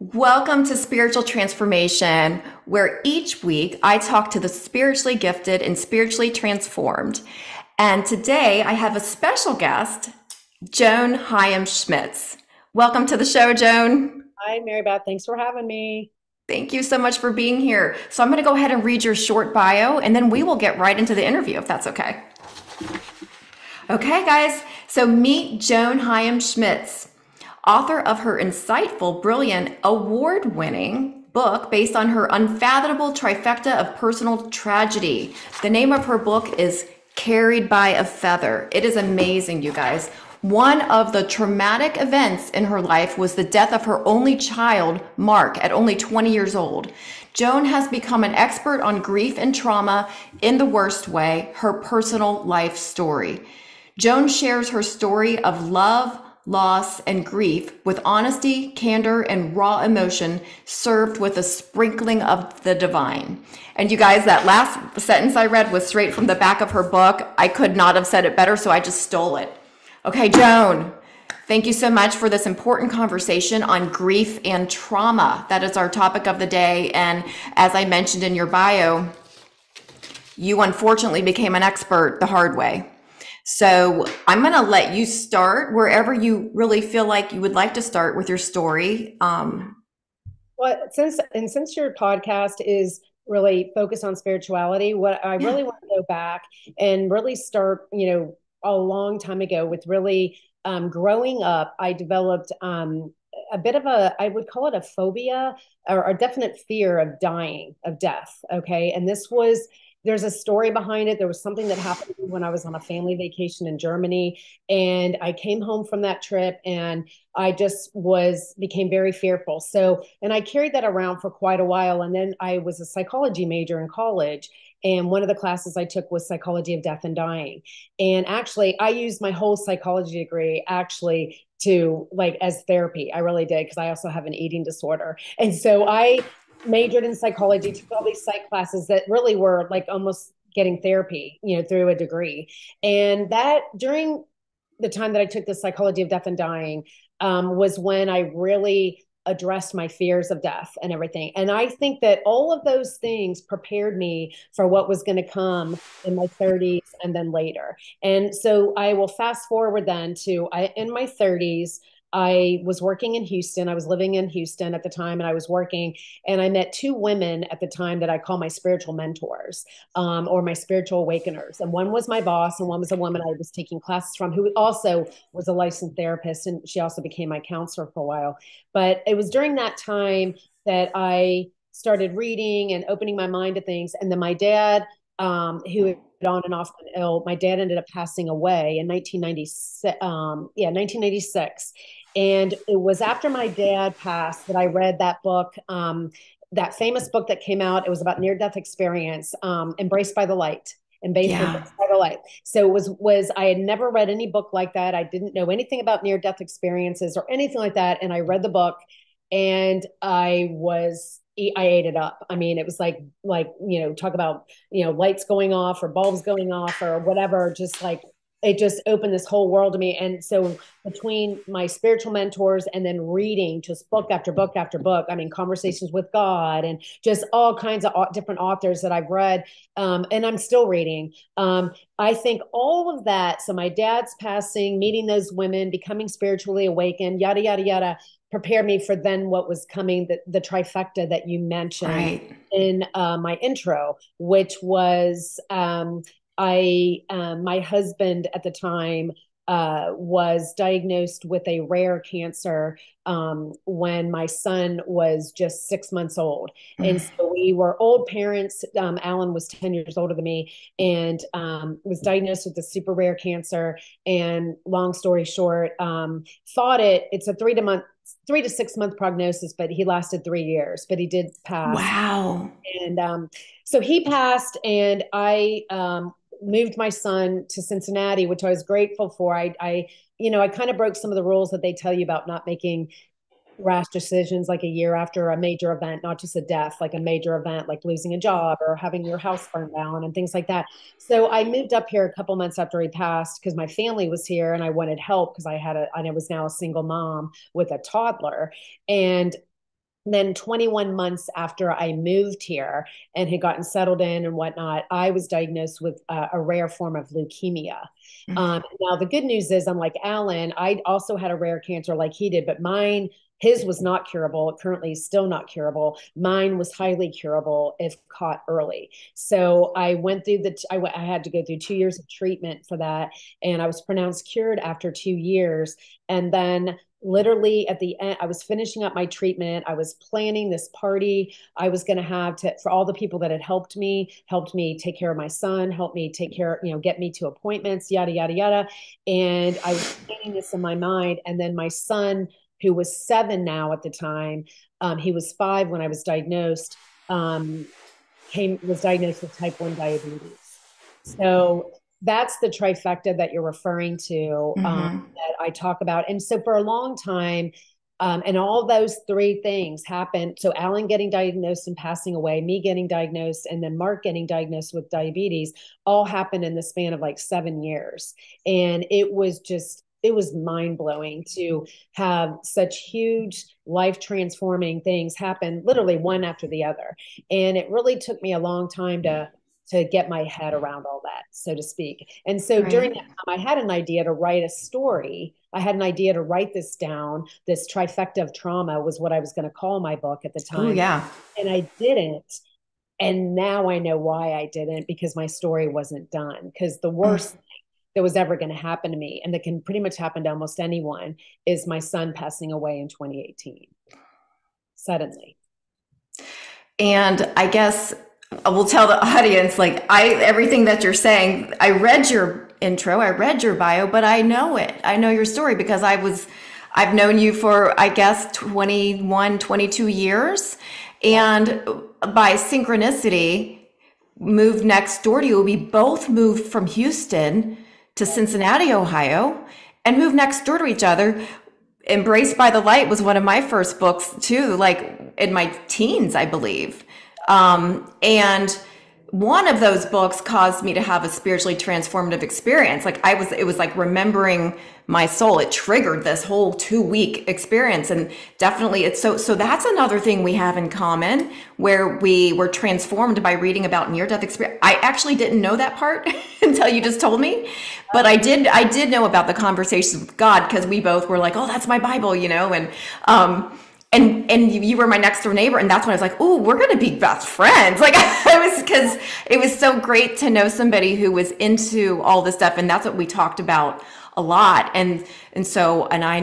Welcome to Spiritual Transformation, where each week I talk to the spiritually gifted and spiritually transformed. And today I have a special guest, Joan Hyams Schmitz. Welcome to the show, Joan. Hi, Mary Beth. Thanks for having me. Thank you so much for being here. So I'm going to go ahead and read your short bio, and then we will get right into the interview, if that's okay. Okay, guys. So meet Joan Hyams Schmitz, author of her insightful, brilliant, award-winning book based on her unfathomable trifecta of personal tragedy. The name of her book is Carried by a Feather. It is amazing, you guys. One of the traumatic events in her life was the death of her only child, Mark, at only 20 years old. Joan has become an expert on grief and trauma in the worst way, her personal life story. Joan shares her story of love, loss, and grief with honesty, candor, and raw emotion, served with a sprinkling of the divine. And you guys, that last sentence I read was straight from the back of her book. I could not have said it better, so I just stole it. Okay, Joan, thank you so much for this important conversation on grief and trauma. That is our topic of the day. And as I mentioned in your bio, you unfortunately became an expert the hard way. So I'm going to let you start wherever you really feel like you would like to start with your story. Well, since your podcast is really focused on spirituality, what I really want to go back and really start, a long time ago with really growing up, I developed a bit of I would call it a phobia or a definite fear of dying, of death. Okay. And there's a story behind it. There was something that happened when I was on a family vacation in Germany, and I came home from that trip and I just became very fearful. So, and I carried that around for quite a while. And then I was a psychology major in college, and one of the classes I took was psychology of death and dying. And actually I used my whole psychology degree to as therapy. I really did. 'Cause I also have an eating disorder. And so I majored in psychology, took all these psych classes that really were almost getting therapy, through a degree. And that during the time that I took the psychology of death and dying, was when I really addressed my fears of death and everything. And I think that all of those things prepared me for what was going to come in my 30s and then later. And so I will fast forward then to in my 30s, I was working in Houston. I was living in Houston at the time, and I was working, and I met two women at the time that I call my spiritual mentors, or my spiritual awakeners. And one was my boss, and one was a woman I was taking classes from, who also was a licensed therapist. And she also became my counselor for a while. But it was during that time that I started reading and opening my mind to things. And then my dad, who on and off been ill, my dad ended up passing away in 1996. And it was after my dad passed that I read that book, that famous book that came out. It was about near-death experience, Embraced by the Light. Embraced by the Light. So it was I had never read any book like that. I didn't know anything about near-death experiences or anything like that. And I read the book, and I ate it up. I mean, it was talk about, lights going off or bulbs going off or whatever, it just opened this whole world to me. And so between my spiritual mentors and then reading just book after book after book, I mean, Conversations with God and just all kinds of different authors that I've read, and I'm still reading. I think all of that, so my dad's passing, meeting those women, becoming spiritually awakened, yada, yada, yada, prepared me for then what was coming, the trifecta that you mentioned in my intro, which was my husband at the time was diagnosed with a rare cancer when my son was just 6 months old. And so we were old parents. Alan was 10 years older than me, and was diagnosed with a super rare cancer. And long story short, it's a 3 to 6 month prognosis, but he lasted 3 years, but he did pass. Wow. And so he passed, and I moved my son to Cincinnati, which I was grateful for. I kind of broke some of the rules that they tell you about not making rash decisions, like a year after a major event, not just a death, like a major event, like losing a job or having your house burned down and things like that. So I moved up here a couple months after he passed because my family was here and I wanted help because I was now a single mom with a toddler. And And then 21 months after I moved here and had gotten settled in and whatnot, I was diagnosed with a rare form of leukemia. Mm-hmm. Now, the good news is, unlike Alan, I also had a rare cancer like he did, but his was not curable. It currently is still not curable. Mine was highly curable if caught early. So I went through I had to go through 2 years of treatment for that. And I was pronounced cured after 2 years. And then literally at the end, I was finishing up my treatment. I was planning this party I was going to have for all the people that had helped me take care of my son, helped me take care, get me to appointments, yada, yada, yada. And I was planning this in my mind. And then my son, who was 7 now at the time, he was 5 when I was diagnosed, was diagnosed with type 1 diabetes. So that's the trifecta that you're referring to, that I talk about. And so for a long time, and all those three things happened. So Alan getting diagnosed and passing away, me getting diagnosed, and then Mark getting diagnosed with diabetes all happened in the span of like 7 years. And it was mind blowing to have such huge life transforming things happen literally one after the other. And it really took me a long time to get my head around all that, so to speak. And so during that time, I had an idea to write a story. I had an idea to write this down. This trifecta of trauma was what I was going to call my book at the time. Oh, yeah. And I didn't. And now I know why I didn't, because my story wasn't done. Because the worst that was ever going to happen to me, and that can pretty much happen to almost anyone, is my son passing away in 2018 suddenly. And I guess I will tell the audience, everything that you're saying, I read your intro, I read your bio, but I know it. I know your story because I've known you for, 21, 22 years. And by synchronicity, moved next door to you. We both moved from Houston to Cincinnati, Ohio, and moved next door to each other. Embraced by the Light was one of my first books too, in my teens, I believe. And one of those books caused me to have a spiritually transformative experience. It was like remembering my soul. It triggered this whole 2-week experience. And definitely it's so that's another thing we have in common, where we were transformed by reading about near-death experience. I actually didn't know that part until you just told me, but I did know about the Conversations with God, because we both were like, oh, that's my Bible, And you were my next door neighbor. And that's when I was like, oh, we're going to be best friends. Because it was so great to know somebody who was into all this stuff. And that's what we talked about a lot. And I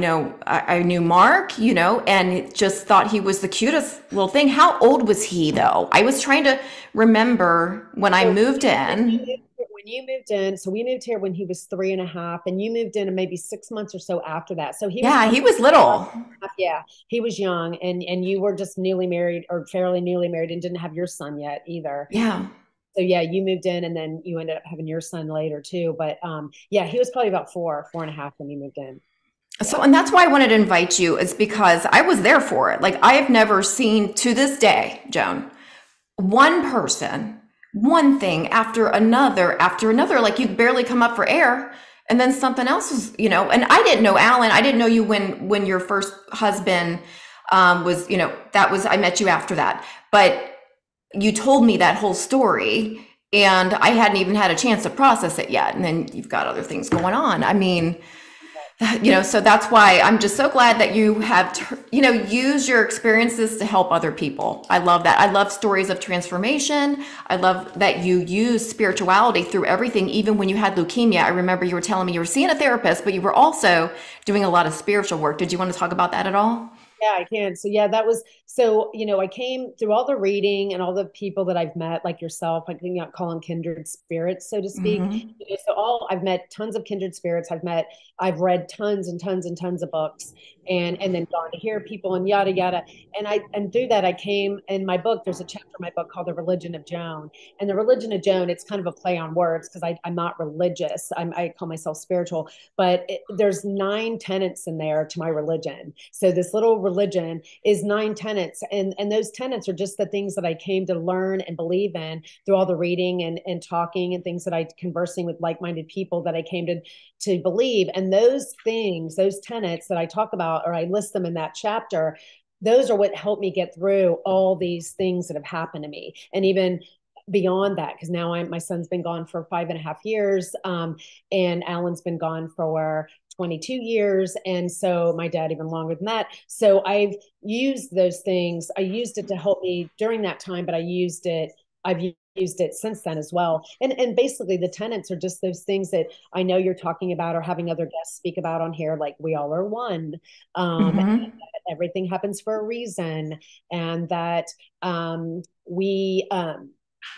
knew Mark, and just thought he was the cutest little thing. How old was he though? I was trying to remember when I moved in. You moved in, so we moved here when he was 3.5, and you moved in maybe 6 months or so after that. So he was little. Yeah, he was young, and you were just newly married or fairly newly married, and didn't have your son yet either. Yeah. So yeah, you moved in, and then you ended up having your son later too. But he was probably about 4.5 when you moved in. Yeah. So, and that's why I wanted to invite you, is because I was there for it. I have never seen to this day, Joan, one thing after another, you barely come up for air, and then something else is, and I didn't know Alan. I didn't know you when your first husband was, I met you after that, but you told me that whole story and I hadn't even had a chance to process it yet. And then you've got other things going on. So that's why I'm just so glad that you have, use your experiences to help other people. I love that. I love stories of transformation. I love that you use spirituality through everything. Even when you had leukemia, I remember you were telling me you were seeing a therapist, but you were also doing a lot of spiritual work. Did you want to talk about that at all? Yeah, I can. So yeah, that was, I came through all the reading and all the people that I've met, like yourself, I think I call them kindred spirits, so to speak. Mm-hmm. So I've met tons of kindred spirits. I've read tons and tons and tons of books, and then gone to hear people and yada, yada. And through that, I came in my book, there's a chapter in my book called The Religion of Joan. And The Religion of Joan, it's kind of a play on words, because I'm not religious. I call myself spiritual, but there's 9 tenets in there to my religion. So this little religion is 9 tenets. And those tenets are just the things that I came to learn and believe in through all the reading and talking and things that conversing with like-minded people that I came to believe. And those tenets that I talk about, or I list them in that chapter, those are what helped me get through all these things that have happened to me. And even beyond that, because now my son's been gone for 5.5 years, and Alan's been gone for 22 years. And so my dad even longer than that. So I've used those things. I used it to help me during that time, but I've used it since then as well. And basically the tenets are just those things that I know you're talking about or having other guests speak about on here. Like we all are one, and everything happens for a reason. And that,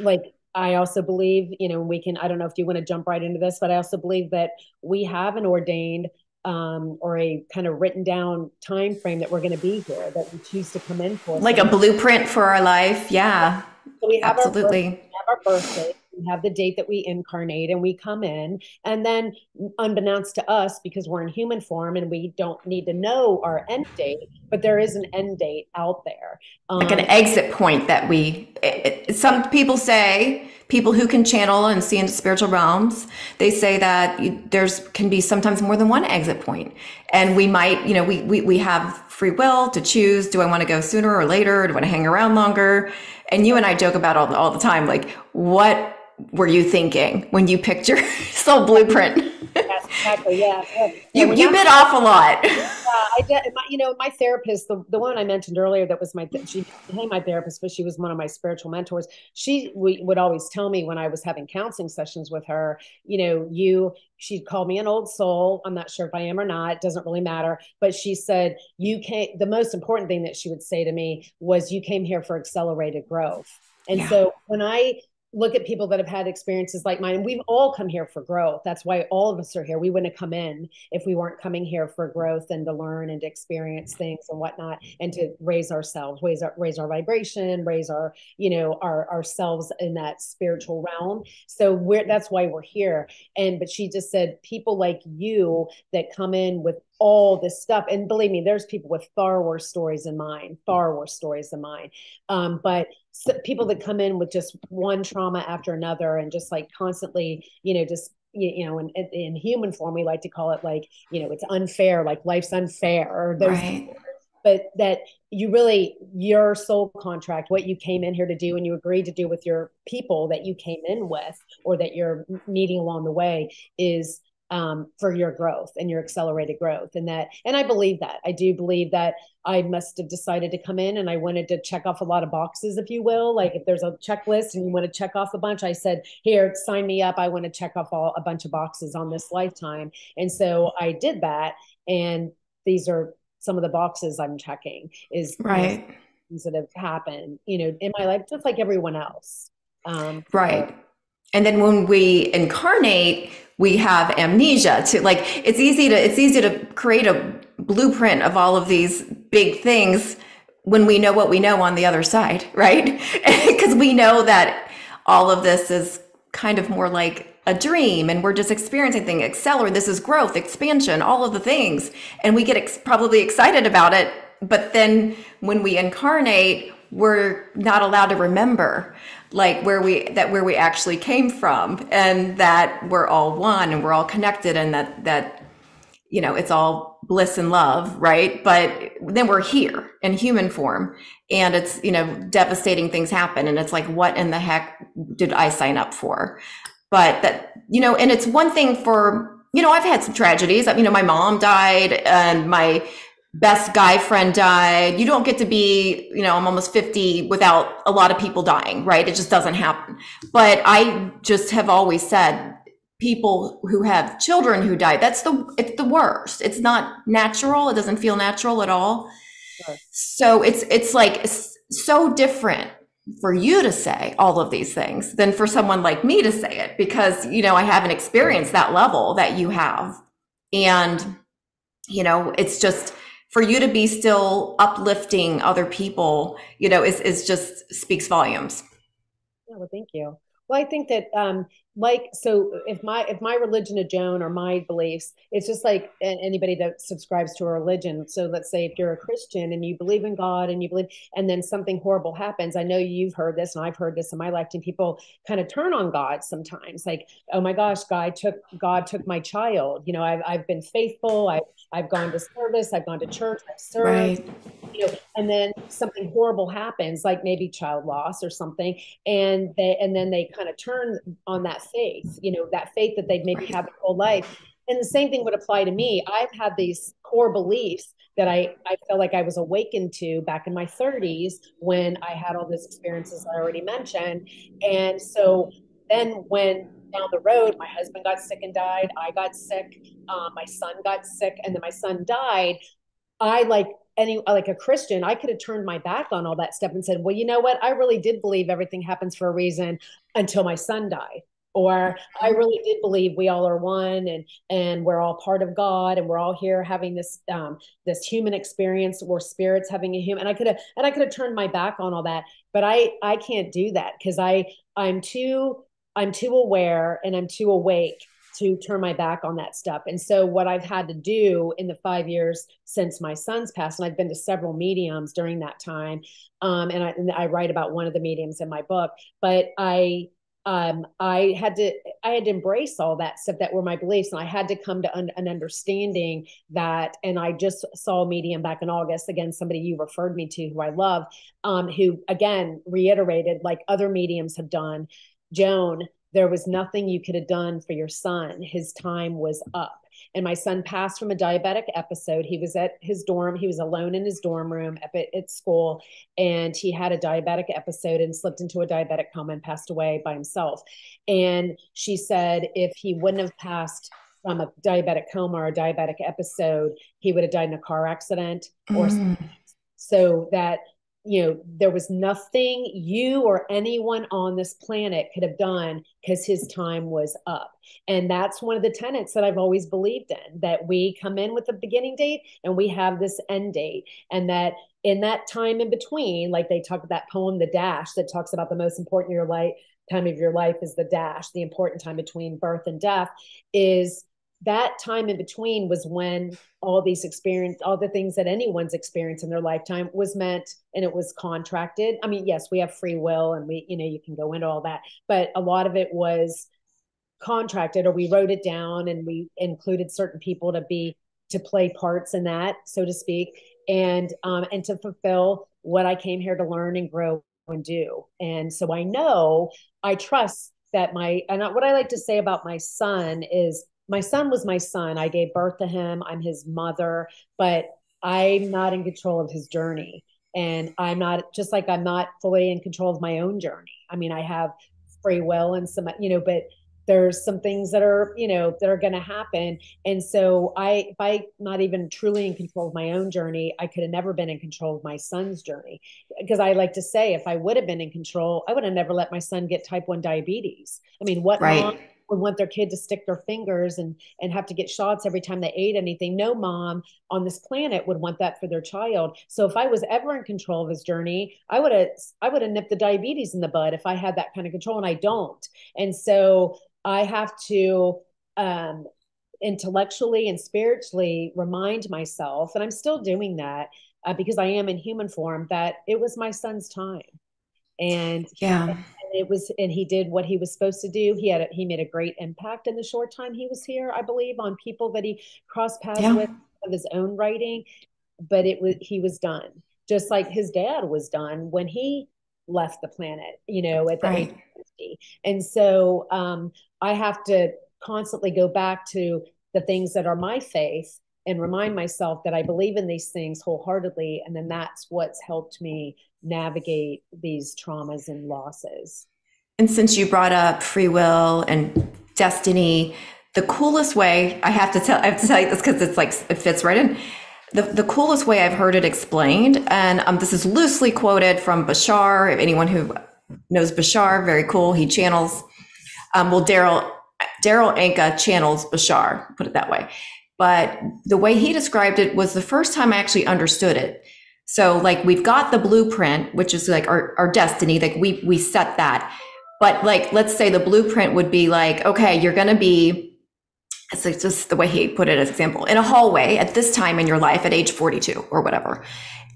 like, I also believe, you know, we can, I don't know if you want to jump right into this, but I also believe that we have an ordained, or a kind of written down time frame that we're going to be here, that we choose to come in for. Like a blueprint for our life. Yeah. So we have our birthday, we have the date that we incarnate and we come in, and then unbeknownst to us, because we're in human form and we don't need to know our end date, but there is an end date out there. Like an exit point that some people say, people who can channel and see into spiritual realms, they say that there can be sometimes more than one exit point. And we might, you know, we have free will to choose. Do I want to go sooner or later? Do I want to hang around longer? And you and I joke about all the time, like, what were you thinking when you picked your soul blueprint? Yes, exactly. Yeah. You bit off a lot. I did. My therapist, the one I mentioned earlier, that was she became my therapist, but she was one of my spiritual mentors. She would always tell me when I was having counseling sessions with her, she'd call me an old soul. I'm not sure if I am or not. It doesn't really matter. But she said, the most important thing that she would say to me was, you came here for accelerated growth. And so when I look at people that have had experiences like mine, and we've all come here for growth. That's why all of us are here. We wouldn't have come in if we weren't coming here for growth and to learn and to experience things and whatnot, and to raise ourselves, raise our vibration, raise our, ourselves in that spiritual realm. So that's why we're here. But she just said, people like you that come in with all this stuff. And believe me, there's people with far worse stories than mine. But people that come in with just one trauma after another, and just like constantly, in human form, we like to call it like, it's unfair, like life's unfair, or those right. But that your soul contract, what you came in here to do, and you agreed to do with your people that you came in with, or that you're meeting along the way, is for your growth and your accelerated growth. And I believe that. I do believe that I must have decided to come in, and I wanted to check off a lot of boxes, if you will. Like if there's a checklist and you want to check off a bunch, I said, here, sign me up. I want to check off a bunch of boxes on this lifetime. And so I did that. And these are some of the boxes I'm checking, is right. Things that have happened, in my life, just like everyone else. Right. And then when we incarnate, we have amnesia to, like, it's easy to create a blueprint of all of these big things when we know what we know on the other side, right? Because we know that all of this is kind of more like a dream, and we're just experiencing things. Accelerate, this is growth, expansion, all of the things. And we get probably excited about it, but then when we incarnate, we're not allowed to remember like where we actually came from, and that we're all one and we're all connected, and that it's all bliss and love, right? But then we're here in human form, and it's, devastating things happen, and it's like, what in the heck did I sign up for? But that, and it's one thing for, I've had some tragedies. My mom died, and my best guy friend died. You don't get to be, I'm almost 50 without a lot of people dying, right? It just doesn't happen. But I just have always said, people who have children who die, it's the worst. It's not natural. It doesn't feel natural at all. Sure. So it's like, it's so different for you to say all of these things than for someone like me to say it, because, I haven't experienced that level that you have. And, it's just, for you to be still uplifting other people, is just speaks volumes. Yeah, well, thank you. Well, I think that like, so if my religion of Joan or my beliefs, it's just like anybody that subscribes to a religion. So let's say if you're a Christian and you believe in God and you believe, and then something horrible happens. I know you've heard this and I've heard this in my life, and people kind of turn on God sometimes, like, oh my gosh, God took my child. You know, I've been faithful. I've gone to service. I've gone to church. I've served, right. You know, and then something horrible happens, like maybe child loss or something. And then they kind of turn on that faith, you know, that faith that they've maybe had their whole life. And the same thing would apply to me. I've had these core beliefs that I felt like I was awakened to back in my 30s when I had all these experiences I already mentioned. And so then when down the road, my husband got sick and died, I got sick, my son got sick, and then my son died, like a Christian, I could have turned my back on all that stuff and said, well, you know what? I really did believe everything happens for a reason until my son died. Or I really did believe we all are one and we're all part of God and we're all here having this this human experience. We're spirits having a human. And I could have turned my back on all that, but I can't do that because I'm too aware and I'm too awake to turn my back on that stuff. And so what I've had to do in the 5 years since my son's passed, and I've been to several mediums during that time. And I write about one of the mediums in my book, but I had to embrace all that stuff that were my beliefs. And I had to come to an understanding that, and I just saw a medium back in August, again, somebody you referred me to who I love, who again, reiterated like other mediums have done, Joan, there was nothing you could have done for your son. His time was up. And my son passed from a diabetic episode. He was at his dorm. He was alone in his dorm room at school. And he had a diabetic episode and slipped into a diabetic coma and passed away by himself. And she said, if he wouldn't have passed from a diabetic coma or a diabetic episode, he would have died in a car accident or something. So that, you know, there was nothing you or anyone on this planet could have done because his time was up. And that's one of the tenets that I've always believed in, that we come in with a beginning date and we have this end date. And that in that time in between, like they talk about that poem, The Dash, that talks about the most important time of your life is the dash, the important time between birth and death is that time in between was when all the things that anyone's experienced in their lifetime was meant, and it was contracted. I mean, yes, we have free will and we, you know, you can go into all that, but a lot of it was contracted or we wrote it down and we included certain people to play parts in that, so to speak. And to fulfill what I came here to learn and grow and do. And so I trust that what I like to say about my son is, my son was my son. I gave birth to him. I'm his mother, but I'm not in control of his journey. And I'm not fully in control of my own journey. I mean, I have free will and some, you know, but there's some things that are, you know, that are going to happen. And so if I'm not even truly in control of my own journey, I could have never been in control of my son's journey. Because I like to say, if I would have been in control, I would have never let my son get type 1 diabetes. I mean, what right. Mom would want their kid to stick their fingers and have to get shots every time they ate anything? No mom on this planet would want that for their child. So if I was ever in control of his journey, I would have nipped the diabetes in the bud if I had that kind of control, and I don't. And so I have to intellectually and spiritually remind myself, and I'm still doing that because I am in human form, that it was my son's time. And yeah. And he did what he was supposed to do. He made a great impact in the short time he was here, I believe, on people that he crossed paths yeah. with of his own writing, but he was done. Just like his dad was done when he left the planet, you know, at the right. age of 50. And so, I have to constantly go back to the things that are my faith and remind myself that I believe in these things wholeheartedly. And then that's what's helped me navigate these traumas and losses. And since you brought up free will and destiny, the coolest way I have to tell you this, because it's like, it fits right in. The coolest way I've heard it explained, and this is loosely quoted from Bashar. If anyone who knows Bashar, very cool. He channels, Daryl Anka channels Bashar, put it that way. But the way he described it was the first time I actually understood it. So like, we've got the blueprint, which is like our destiny, like we set that, But like, let's say the blueprint would be like, okay, you're going to be, it's just the way he put it as an example, in a hallway at this time in your life at age 42 or whatever.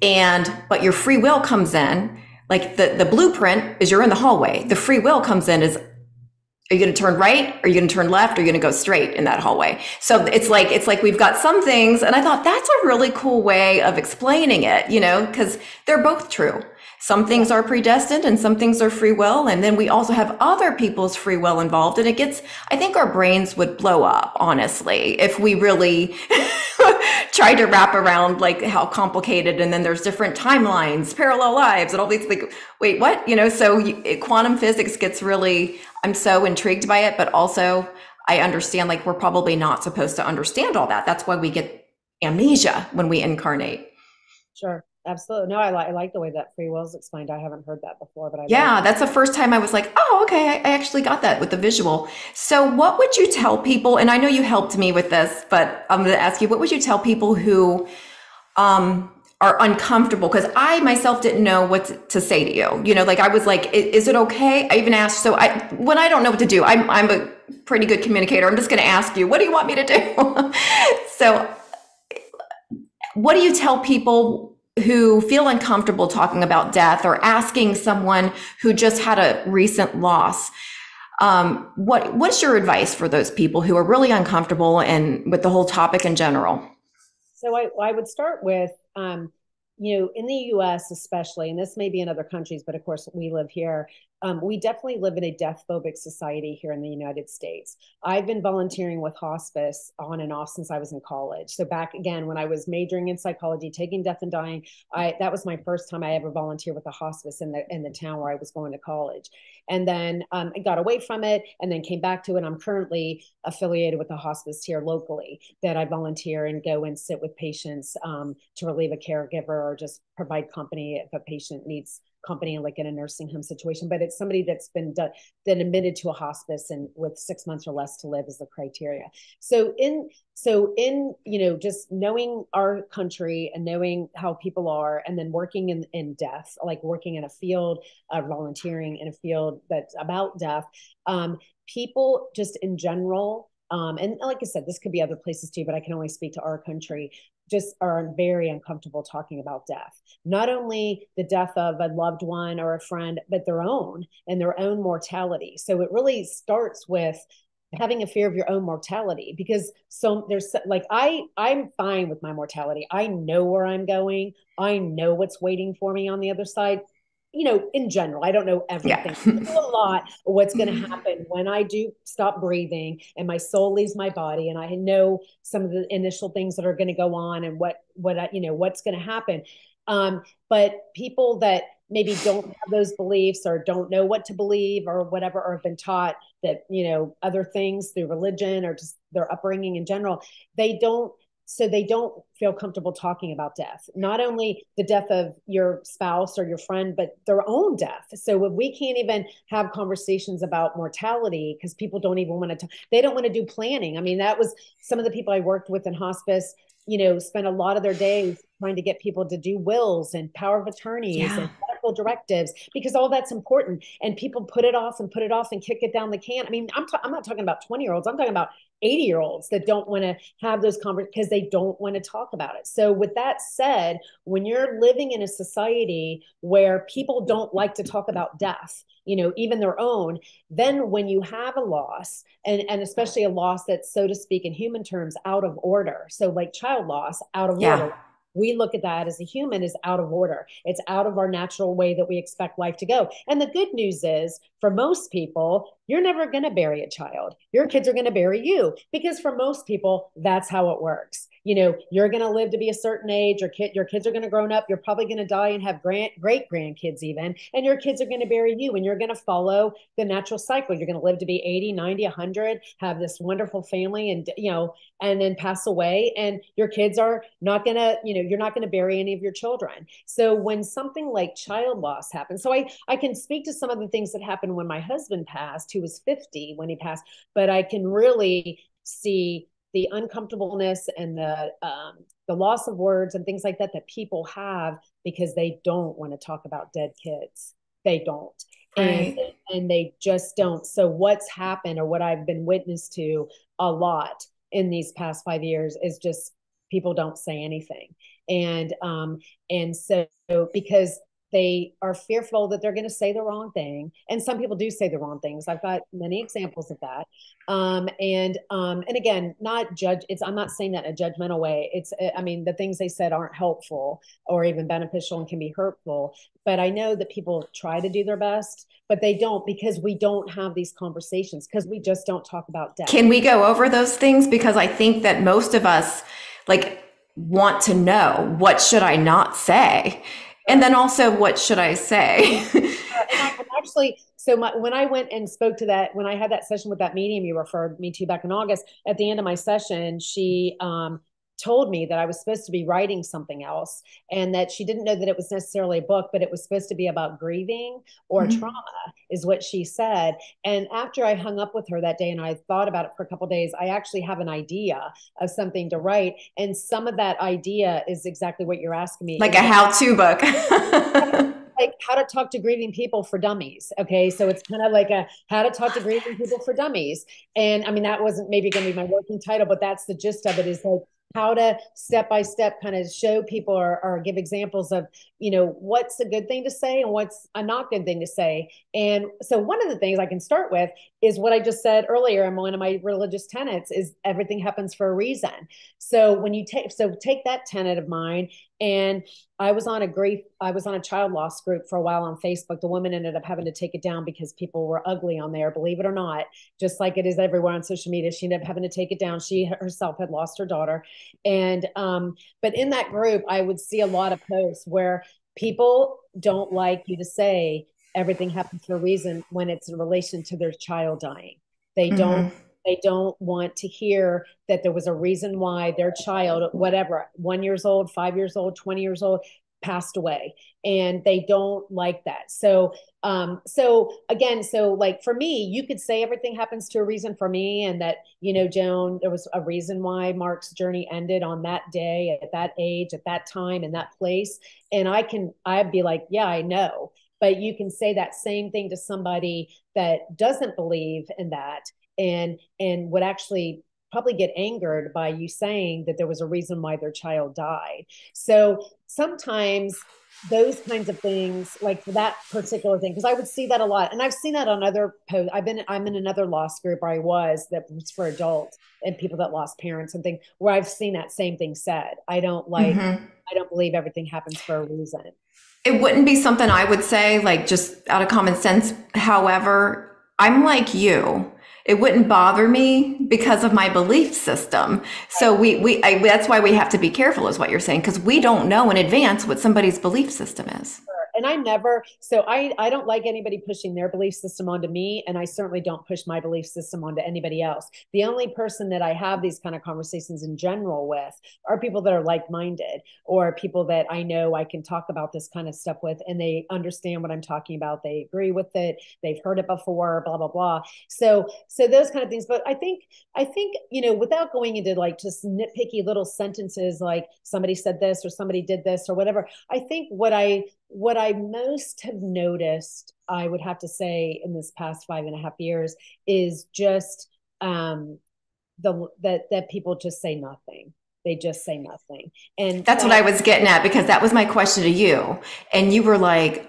And, but your free will comes in, like the blueprint is you're in the hallway. The free will comes in is, are you going to turn right? Are you going to turn left? Are you going to go straight in that hallway? So it's like we've got some things. And I thought that's a really cool way of explaining it, you know, because they're both true. Some things are predestined and some things are free will. And then we also have other people's free will involved. And it gets, I think our brains would blow up, honestly, if we really tried to wrap around like how complicated. And then there's different timelines, parallel lives and all these like, wait, what? You know, so quantum physics gets really, I'm so intrigued by it. But also I understand like we're probably not supposed to understand all that. That's why we get amnesia when we incarnate. Sure. Absolutely. No, I like the way that free will is explained. I haven't heard that before, but yeah, that's the first time I was like, oh, okay. I actually got that with the visual. So what would you tell people? And I know you helped me with this, but I'm going to ask you, what would you tell people who, are uncomfortable? Cause I myself didn't know what to say to you, you know, like I was like, is it okay? I even asked. So when I don't know what to do, I'm a pretty good communicator. I'm just going to ask you, what do you want me to do? So what do you tell people who feel uncomfortable talking about death or asking someone who just had a recent loss? What's your advice for those people who are really uncomfortable and with the whole topic in general? So I would start with, you know, in the US especially, and this may be in other countries, but of course we live here. We definitely live in a death phobic society here in the United States. I've been volunteering with hospice on and off since I was in college. So back again, when I was majoring in psychology, taking Death and Dying, that was my first time I ever volunteered with a hospice in the town where I was going to college. And then I got away from it and then came back to it. I'm currently affiliated with a hospice here locally that I volunteer and go and sit with patients to relieve a caregiver or just provide company if a patient needs company, like in a nursing home situation. But it's somebody that's been admitted to a hospice and with 6 months or less to live is the criteria. So in, you know, just knowing our country and knowing how people are, and then working in death, like working in a field, volunteering in a field that's about death, people just in general, and like I said, this could be other places too, but I can only speak to our country, just are very uncomfortable talking about death. Not only the death of a loved one or a friend, but their own and their own mortality. So it really starts with having a fear of your own mortality, because so there's like, I'm fine with my mortality. I know where I'm going. I know what's waiting for me on the other side. You know, in general, I don't know everything. Yeah. I know a lot of what's going to happen when I do stop breathing and my soul leaves my body. And I know some of the initial things that are going to go on and what's going to happen. But people that maybe don't have those beliefs or don't know what to believe or whatever, or have been taught that, you know, other things through religion or just their upbringing in general, they don't feel comfortable talking about death, not only the death of your spouse or your friend, but their own death. So if we can't even have conversations about mortality because people don't even want to, they don't want to do planning. I mean, that was some of the people I worked with in hospice, you know, spent a lot of their days trying to get people to do wills and power of attorneys and medical directives, because all that's important. And people put it off and kick it down the can. I mean, I'm not talking about 20-year-olds. I'm talking about 80-year-olds that don't want to have those conversations because they don't want to talk about it. So with that said, when you're living in a society where people don't like to talk about death, you know, even their own, then when you have a loss and especially a loss that's, so to speak, in human terms, out of order. So like child loss, out of order. We look at that as a human is out of order. It's out of our natural way that we expect life to go. And the good news is, for most people, you're never going to bury a child. Your kids are going to bury you, because for most people, that's how it works. You know, you're going to live to be a certain age. Your kids are going to grow up. You're probably going to die and have great grandkids even, and your kids are going to bury you, and you're going to follow the natural cycle. You're going to live to be 80, 90, 100, have this wonderful family, and, you know, and then pass away, and your kids are not going to, you know, you're not going to bury any of your children. So when something like child loss happens, so I can speak to some of the things that happened when my husband passed, who was 50 when he passed, but I can really see the uncomfortableness and the loss of words and things like that that people have because they don't want to talk about dead kids. They don't. Right. And they just don't. So what's happened, or what I've been witness to a lot in these past 5 years, is just people don't say anything. And so because they are fearful that they're going to say the wrong thing. And some people do say the wrong things. I've got many examples of that. And again, not judge. I'm not saying that in a judgmental way. I mean, the things they said aren't helpful or even beneficial and can be hurtful, but I know that people try to do their best, but they don't, because we don't have these conversations, because we just don't talk about death. Can we go over those things? Because I think that most of us want to know, what should I not say? And then also, what should I say? When I went and spoke to that, when I had that session with that medium you referred me to back in August, at the end of my session, she told me that I was supposed to be writing something else, and that she didn't know that it was necessarily a book, but it was supposed to be about grieving or trauma, is what she said. And after I hung up with her that day and I thought about it for a couple of days, I actually have an idea of something to write. And some of that idea is exactly what you're asking me. Like a how-to book. Like how to talk to grieving people for dummies. Okay. So it's kind of like a how to talk to grieving people for dummies. And I mean, that wasn't maybe going to be my working title, but that's the gist of it, is like how to step-by-step kind of show people or give examples of, what's a good thing to say and what's a not good thing to say. And so one of the things I can start with is what I just said earlier. And one of my religious tenets is everything happens for a reason. So when you take that tenet of mine, and I was on a child loss group for a while on Facebook. The woman ended up having to take it down because people were ugly on there, believe it or not, just like it is everywhere on social media. She ended up having to take it down. She herself had lost her daughter. And, but in that group, I would see a lot of posts where people don't like you to say everything happens for a reason when it's in relation to their child dying. They don't want to hear that there was a reason why their child, whatever, 1 year old, 5 years old, 20 years old, passed away. And they don't like that. So for me, you could say everything happens to a reason for me. And that, Joan, there was a reason why Mark's journey ended on that day, at that age, at that time, in that place. And I'd be like, yeah, I know. But you can say that same thing to somebody that doesn't believe in that, and would actually probably get angered by you saying that there was a reason why their child died. So sometimes those kinds of things, like for that particular thing, because I would see that a lot, and I've seen that on other posts. I'm in another loss group, where I was, that was for adults and people that lost parents and things, where I've seen that same thing said. I don't believe everything happens for a reason. It wouldn't be something I would say, like just out of common sense. However, I'm like you. It wouldn't bother me because of my belief system. So that's why we have to be careful, is what you're saying, because we don't know in advance what somebody's belief system is. And I don't like anybody pushing their belief system onto me. And I certainly don't push my belief system onto anybody else. The only person that I have these kind of conversations in general with are people that are like-minded, or people that I know I can talk about this kind of stuff with, and they understand what I'm talking about. They agree with it. They've heard it before, blah, blah, blah. So those kind of things. But I think, without going into like just nitpicky little sentences, like somebody said this or somebody did this or whatever, I think what I most have noticed, I would have to say, in this past 5.5 years, is just that people just say nothing. They just say nothing. And that's what I was getting at, because that was my question to you. And you were like,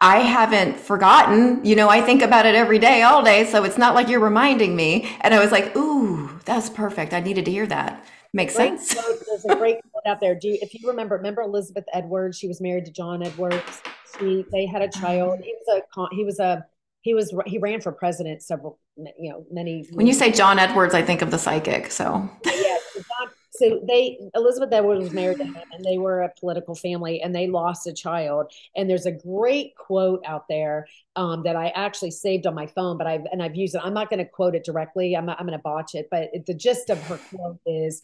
I haven't forgotten, I think about it every day, all day. So it's not like you're reminding me. And I was like, ooh, that's perfect. I needed to hear that. Makes sense. There's a great quote out there. If you remember Elizabeth Edwards, she was married to John Edwards. They had a child. He ran for president many. When you say John Edwards, I think of the psychic. So yeah. Elizabeth Edwards was married to him, and they were a political family, and they lost a child. And there's a great quote out there that I actually saved on my phone, but I've used it. I'm not going to quote it directly. I'm going to botch it, but the gist of her quote is,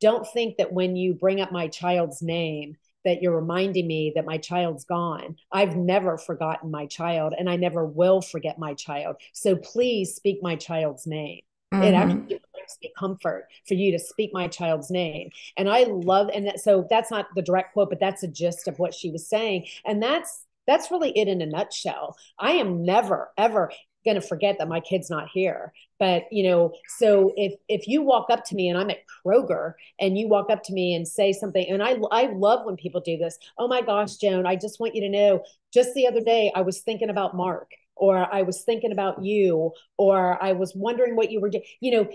don't think that when you bring up my child's name, that you're reminding me that my child's gone. I've never forgotten my child, and I never will forget my child. So please speak my child's name. Mm-hmm. It actually brings me comfort for you to speak my child's name. And I love, so that's not the direct quote, but that's the gist of what she was saying. And that's That's really it in a nutshell. I am never, ever going to forget that my kid's not here. But, you know, so if you walk up to me and I'm at Kroger and you walk up to me and say something, and I love when people do this. Oh my gosh, Joan, I just want you to know, just the other day, I was thinking about Mark, or I was thinking about you, or I was wondering what you were doing, you know,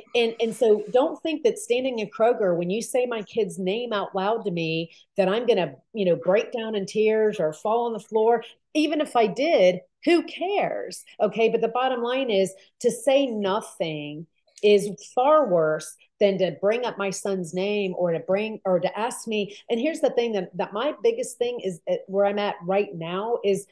and so don't think that standing in Kroger, when you say my kid's name out loud to me, that I'm going to, you know, break down in tears or fall on the floor. Even if I did, who cares? Okay. But the bottom line is, to say nothing is far worse than to bring up my son's name or to ask me. And here's the thing that my biggest thing is, where I'm at right now, is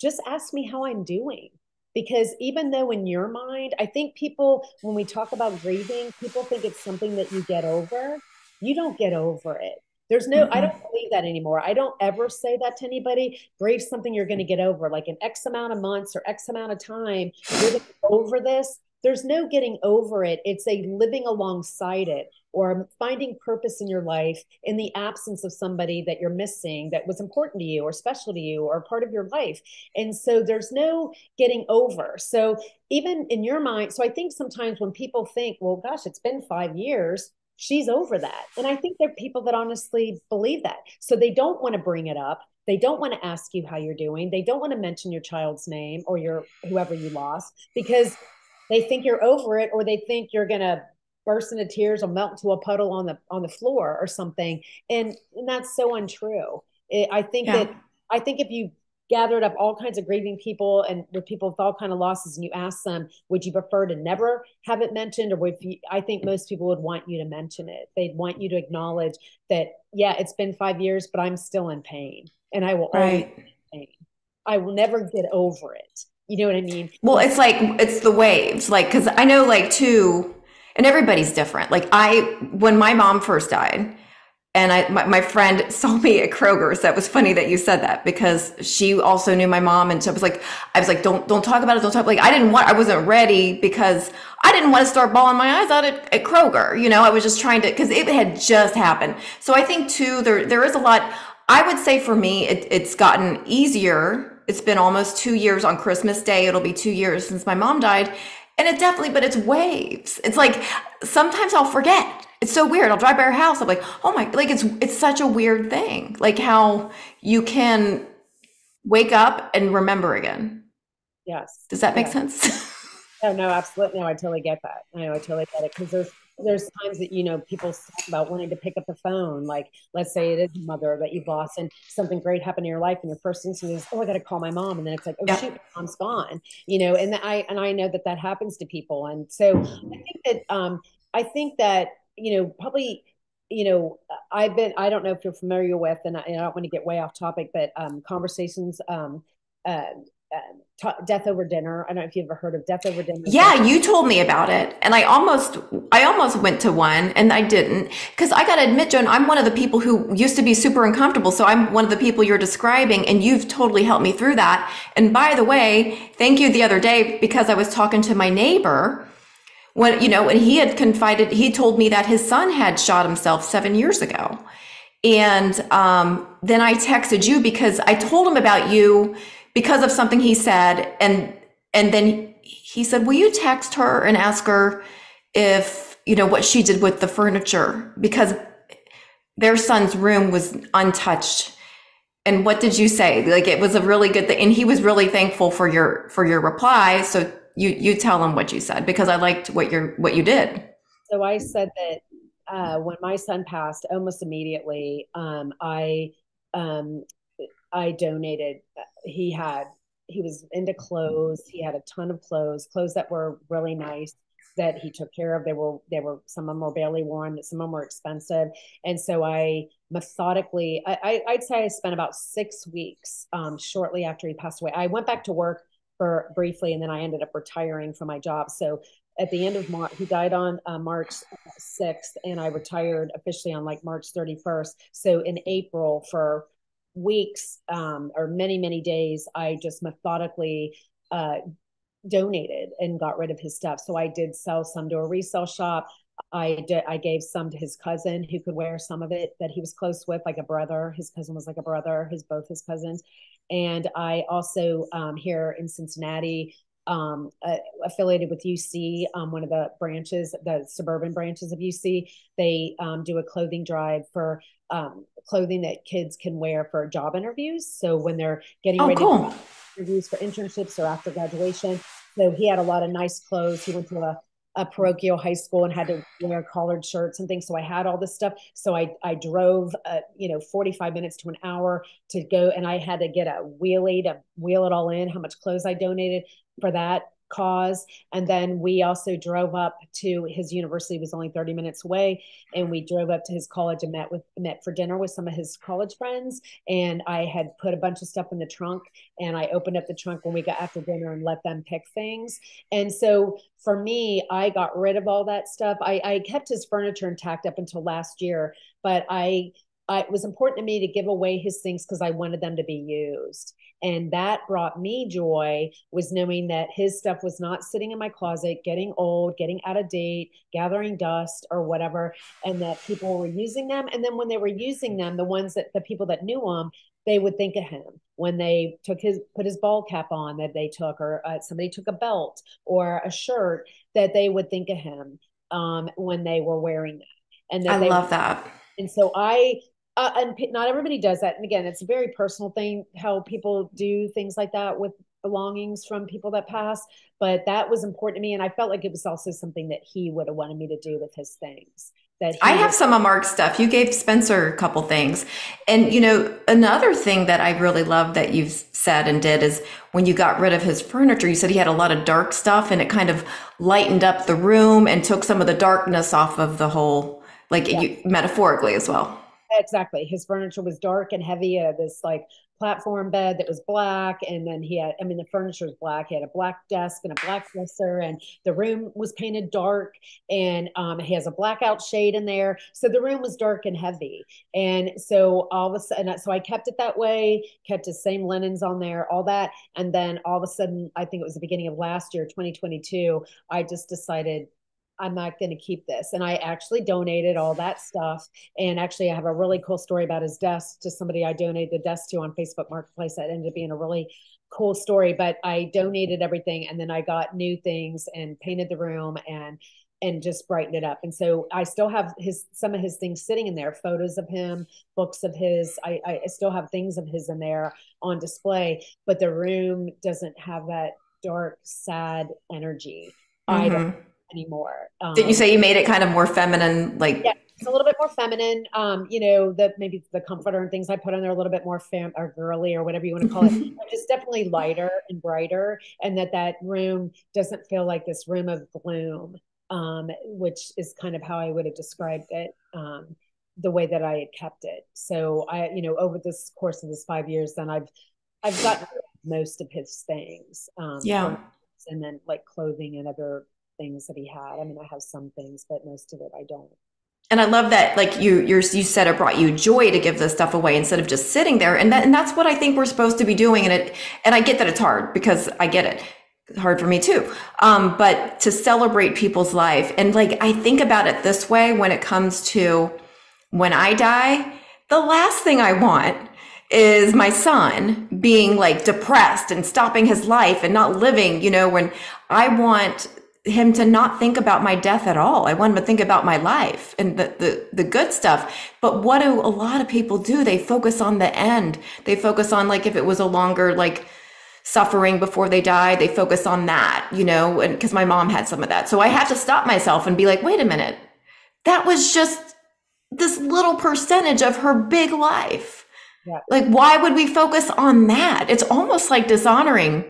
just ask me how I'm doing. Because even though in your mind, I think people, when we talk about grieving, people think it's something that you get over. You don't get over it. There's no, I don't believe that anymore. I don't ever say that to anybody. Grief's something you're going to get over. Like in X amount of months or X amount of time, you're going to get over this. There's no getting over it. It's a living alongside it, or finding purpose in your life in the absence of somebody that you're missing that was important to you or special to you or part of your life. And so there's no getting over. So even in your mind, so I think sometimes when people think, well, gosh, it's been 5 years, she's over that. And I think there are people that honestly believe that. So they don't want to bring it up. They don't want to ask you how you're doing. They don't want to mention your child's name or your whoever you lost, because they think you're over it, or they think you're going to burst into tears or melt into a puddle on the floor or something. And that's so untrue. I think if you gathered up all kinds of grieving people and with people with all kinds of losses, and you ask them, would you prefer to never have it mentioned? Or I think most people would want you to mention it. They'd want you to acknowledge that, yeah, it's been 5 years, but I'm still in pain, and I will always be in pain. I will never get over it. You know what I mean? Well, it's like, it's the waves. Like, cause I know, like, too, and everybody's different. Like when my mom first died, and my friend saw me at Kroger. So that was funny that you said that, because she also knew my mom. And so I was like, don't talk about it. Don't talk. Like, I wasn't ready, because I didn't want to start bawling my eyes out at Kroger. You know, I was just trying to, cause it had just happened. So I think too, there is a lot. I would say for me, it's gotten easier. It's been almost 2 years on Christmas Day. It'll be 2 years since my mom died. And it definitely, but it's waves. It's like, sometimes I'll forget. It's so weird. I'll drive by her house. I'm like, oh my, like it's such a weird thing. Like how you can wake up and remember again. Yes. Does that make sense? No, absolutely. No, I totally get that. No, I totally get it. Cause there's times that, you know, people talk about wanting to pick up the phone. Like, let's say it is a mother that you've lost and something great happened in your life, and your first instinct is, oh, I got to call my mom. And then it's like, oh, shoot, my mom's gone, you know? And I know that happens to people. And so I think that, you know, probably, you know, I don't know if you're familiar with, and I don't want to get way off topic, but Conversations, Death Over Dinner. I don't know if you've ever heard of Death Over Dinner. Yeah, you told me about it. And I almost went to one, and I didn't, because I got to admit, Joan, I'm one of the people who used to be super uncomfortable. So I'm one of the people you're describing, and you've totally helped me through that. And by the way, thank you the other day, because I was talking to my neighbor when, you know, and he had confided, he told me that his son had shot himself 7 years ago. And then I texted you, because I told him about you because of something he said. And then he said, will you text her and ask her if, you know, what she did with the furniture, because their son's room was untouched. And what did you say? Like, it was a really good thing. And he was really thankful for your reply. So You tell them what you said, because I liked what you did. So I said that when my son passed, almost immediately, I donated. He was into clothes. He had a ton of clothes that were really nice that he took care of. They were some of them were barely worn, some of them were expensive. And so I methodically, I'd say I spent about 6 weeks shortly after he passed away. I went back to work briefly, and then I ended up retiring from my job. So at the end of March, he died on March 6th, and I retired officially on like March 31st. So in April, for weeks or many, many days, I just methodically donated and got rid of his stuff. So I did sell some to a resale shop. I gave some to his cousin who could wear some of it that he was close with, like a brother. His cousin was like a brother, both his cousins. And I also, here in Cincinnati, affiliated with UC, one of the branches, the suburban branches of UC, they do a clothing drive for clothing that kids can wear for job interviews. So when they're getting ready for interviews for internships or after graduation. So he had a lot of nice clothes. He went to a parochial high school and had to wear collared shirts and things. So I had all this stuff. So I drove, 45 minutes to an hour to go. And I had to get a wheelie to wheel it all in, how much clothes I donated for that cause. And then we also drove up to his university, was only 30 minutes away. And we drove up to his college and met for dinner with some of his college friends. And I had put a bunch of stuff in the trunk, and I opened up the trunk when we got after dinner and let them pick things. And so for me, I got rid of all that stuff. I kept his furniture intact up until last year, but it was important to me to give away his things because I wanted them to be used. And that brought me joy, was knowing that his stuff was not sitting in my closet, getting old, getting out of date, gathering dust or whatever, and that people were using them. And then when they were using them, the people that knew him, they would think of him when they put his ball cap on that they took, or somebody took a belt or a shirt, that they would think of him when they were wearing that. And I love that. And so and not everybody does that. And again, it's a very personal thing, how people do things like that with belongings from people that pass. But that was important to me. And I felt like it was also something that he would have wanted me to do with his things. I have some of Mark's stuff. You gave Spencer a couple things. And, another thing that I really love that you've said and did is when you got rid of his furniture, you said he had a lot of dark stuff, and it kind of lightened up the room and took some of the darkness off of the whole, metaphorically as well. Exactly. His furniture was dark and heavy. This platform bed that was black. And then the furniture was black. He had a black desk and a black dresser, and the room was painted dark, and he has a blackout shade in there. So the room was dark and heavy. And so all of a sudden, I kept it that way, kept his same linens on there, all that. And then all of a sudden, I think it was the beginning of last year, 2022, I just decided, I'm not going to keep this. And I actually donated all that stuff. And actually, I have a really cool story about his desk to somebody I donated the desk to on Facebook Marketplace. That ended up being a really cool story, but I donated everything. And then I got new things and painted the room and just brightened it up. And so I still have some of his things sitting in there, photos of him, books of his, I still have things of his in there on display, but the room doesn't have that dark, sad energy. Mm-hmm. I don't anymore. Didn't you say you made it kind of more feminine? Yeah, it's a little bit more feminine. Maybe the comforter and things I put on there a little bit more or girly or whatever you want to call it, but just definitely lighter and brighter. And that room doesn't feel like this room of gloom, which is kind of how I would have described it, the way that I had kept it. So I, over this course of this 5 years, then I've gotten most of his things. And then clothing and other things that he had. I mean, I have some things, but most of it I don't. And I love that, you said it brought you joy to give this stuff away instead of just sitting there. And that's what I think we're supposed to be doing. And I get that it's hard, because I get it. It's hard for me too. But to celebrate people's life. And I think about it this way, when it comes to when I die, the last thing I want is my son being depressed and stopping his life and not living, when I want him to not think about my death at all. I want him to think about my life and the good stuff. But what do a lot of people do? They focus on the end. They focus on if it was a longer suffering before they die, they focus on that, and because my mom had some of that. So I have to stop myself and be wait a minute, that was just this little percentage of her big life. Yeah. Why would we focus on that? It's almost like dishonoring,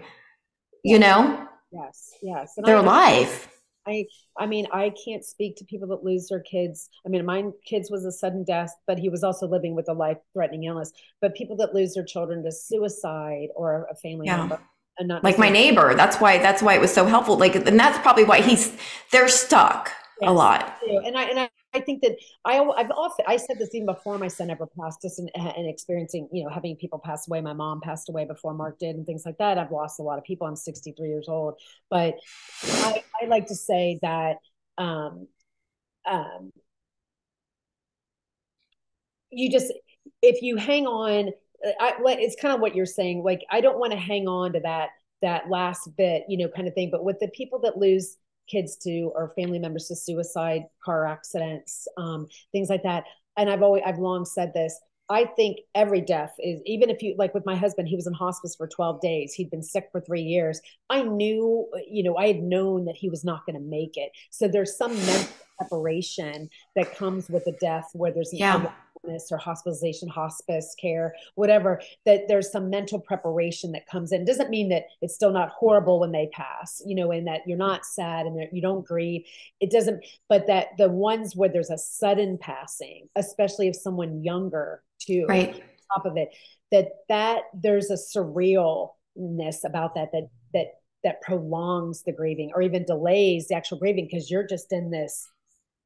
Yes. And their life. I mean, I can't speak to people that lose their kids. I mean, mine kids was a sudden death, but he was also living with a life-threatening illness. But people that lose their children to suicide or a family member, and not my neighbor. That's why it was so helpful. And that's probably why they're stuck a lot. And I think that I've often said this even before my son ever passed, just and experiencing, having people pass away. My mom passed away before Mark did and things like that. I've lost a lot of people. I'm 63 years old, but I like to say that, you just, if you hang on, it's kind of what you're saying. Like, I don't want to hang on to that last bit, you know, kind of thing. But with the people that lose kids to, or family members to suicide, car accidents, things like that. And I've long said this. I think every death is, even if you, like with my husband, he was in hospice for 12 days. He'd been sick for 3 years. I knew, you know, I had known that he was not going to make it. So there's some mental separation that comes with a death, where there's illness or hospitalization, hospice care, whatever, that there's some mental preparation that comes in. It doesn't mean that it's still not horrible when they pass, you know, and that you're not sad and that you don't grieve. It doesn't, but that the ones where there's a sudden passing, especially if someone younger too, right, on top of it, that there's a surrealness about that prolongs the grieving, or even delays the actual grieving, because you're just in this,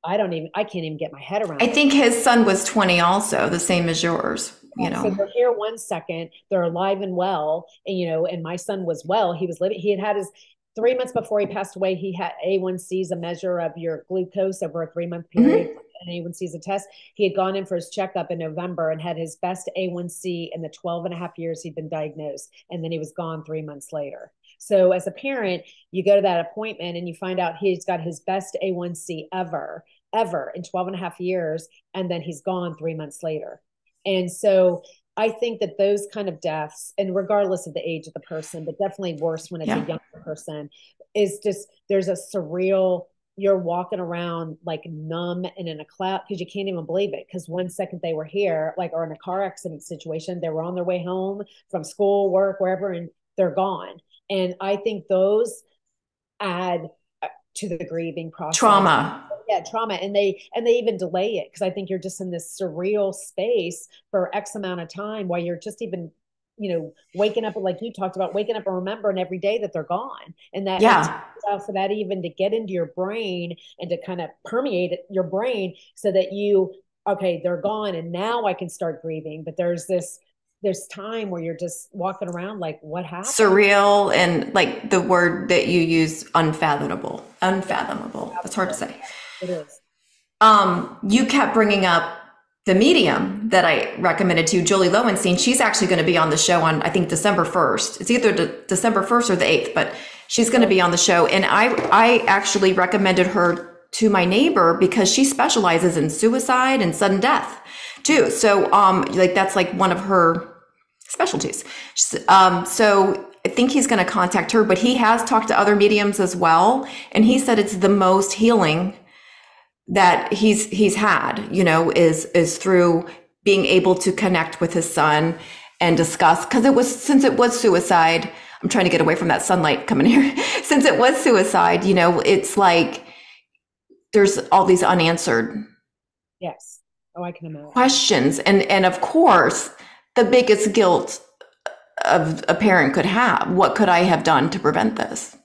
I can't even get my head around it. I think his son was 20 also, the same as yours, you know. So they're here 1 second, they're alive and well, and, you know, and my son was well, he was living, he had his, 3 months before he passed away, he had A1C's, a measure of your glucose over a 3 month period, and A1C's a test. He had gone in for his checkup in November and had his best A1C in the 12 and a half years he'd been diagnosed. And then he was gone 3 months later. So as a parent, you go to that appointment and you find out he's got his best A1C ever in 12 and a half years. And then he's gone 3 months later. And so I think that those kind of deaths, and regardless of the age of the person, but definitely worse when it's a younger person, is just, there's a surreal, you're walking around like numb and in a cloud, because you can't even believe it. Because 1 second they were here, like, or in a car accident situation, they were on their way home from school, work, wherever, and they're gone. And I think those add to the grieving process. Trauma. And they even delay it, because I think you're just in this surreal space for X amount of time, while you're just even, you know, waking up, like you talked about, waking up and remembering every day that they're gone. And that, for that even to get into your brain and to kind of permeate your brain, so that you, okay, they're gone and now I can start grieving. But there's time where you're just walking around like, what happened? Surreal, and like the word that you use, unfathomable. That's hard to say. It is. You kept bringing up the medium that I recommended to you, Julie Lowenstein. She's actually going to be on the show on, I think, December 1st. It's either December 1st or the 8th, but she's going to be on the show. And I actually recommended her to my neighbor, because she specializes in suicide and sudden death too. So, like, that's like one of her specialties. So I think he's going to contact her, but he has talked to other mediums as well. And he said it's the most healing that he's had, you know, is through being able to connect with his son and discuss, because since it was suicide, I'm trying to get away from that sunlight coming here. Since it was suicide, you know, it's like, there's all these unanswered I can imagine. Questions. And of course, the biggest guilt of a parent could have, what could I have done to prevent this?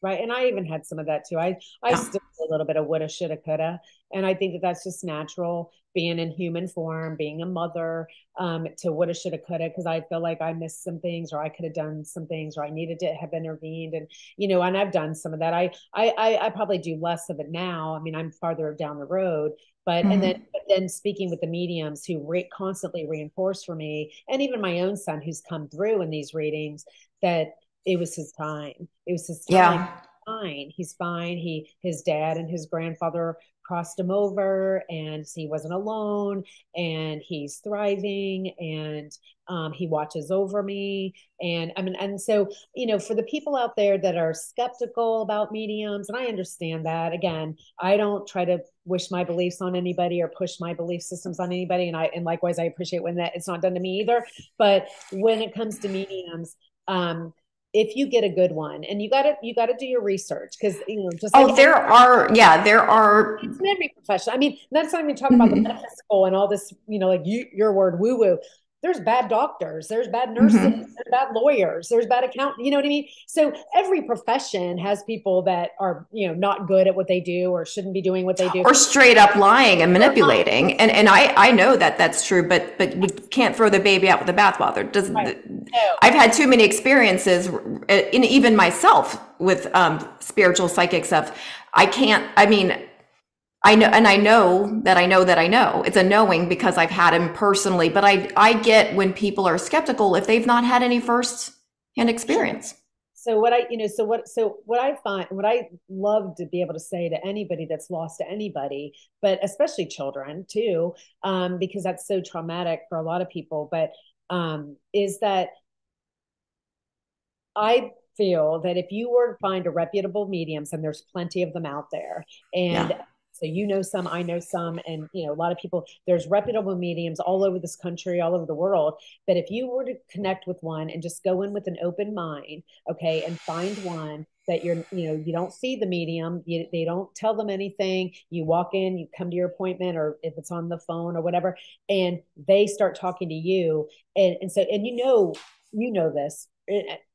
Right. And I even had some of that too. I still a little bit of woulda, shoulda, coulda. And I think that that's just natural, being in human form, being a mother, to woulda, shoulda, coulda, because I feel like I missed some things, or I could have done some things, or I needed to have intervened. And, you know, and I've done some of that. I probably do less of it now. I mean, I'm farther down the road, but, and then speaking with the mediums who constantly reinforce for me, and even my own son who's come through in these readings, that it was his time. It was his time. Yeah. He's fine. His dad and his grandfather crossed him over, and he wasn't alone, and he's thriving, and he watches over me. And I mean, and so, you know, for the people out there that are skeptical about mediums, and I understand that, again, I don't try to wish my beliefs on anybody or push my belief systems on anybody. And likewise, I appreciate when that it's not done to me either. But when it comes to mediums, if you get a good one, and you gotta do your research, because, you know, just like there are it's every profession. I mean, that's not even talking about the metaphysical and all this, you know, like your word woo woo. There's bad doctors, there's bad nurses, there's bad lawyers, there's bad accountants, you know what I mean? So every profession has people that are, you know, not good at what they do, or shouldn't be doing what they do. Or straight up lying and manipulating. And I know that that's true, but we can't throw the baby out with the bathwater. I've had too many experiences, and even myself, with spiritual psychic stuff. I can't, I mean, I know, and I know that I know. It's a knowing because I've had him personally, but I get when people are skeptical if they've not had any first-hand experience. So what I love to be able to say to anybody that's lost to anybody, but especially children too, because that's so traumatic for a lot of people, but is that I feel that if you were to find a reputable mediums, and there's plenty of them out there, and yeah. So you know some, I know some, and you know, a lot of people, there's reputable mediums all over this country, all over the world, that if you were to connect with one and just go in with an open mind, okay, and find one that you're, you know, you don't see the medium, they don't tell them anything, you walk in, you come to your appointment, or if it's on the phone or whatever, and they start talking to you. And so, and you know this.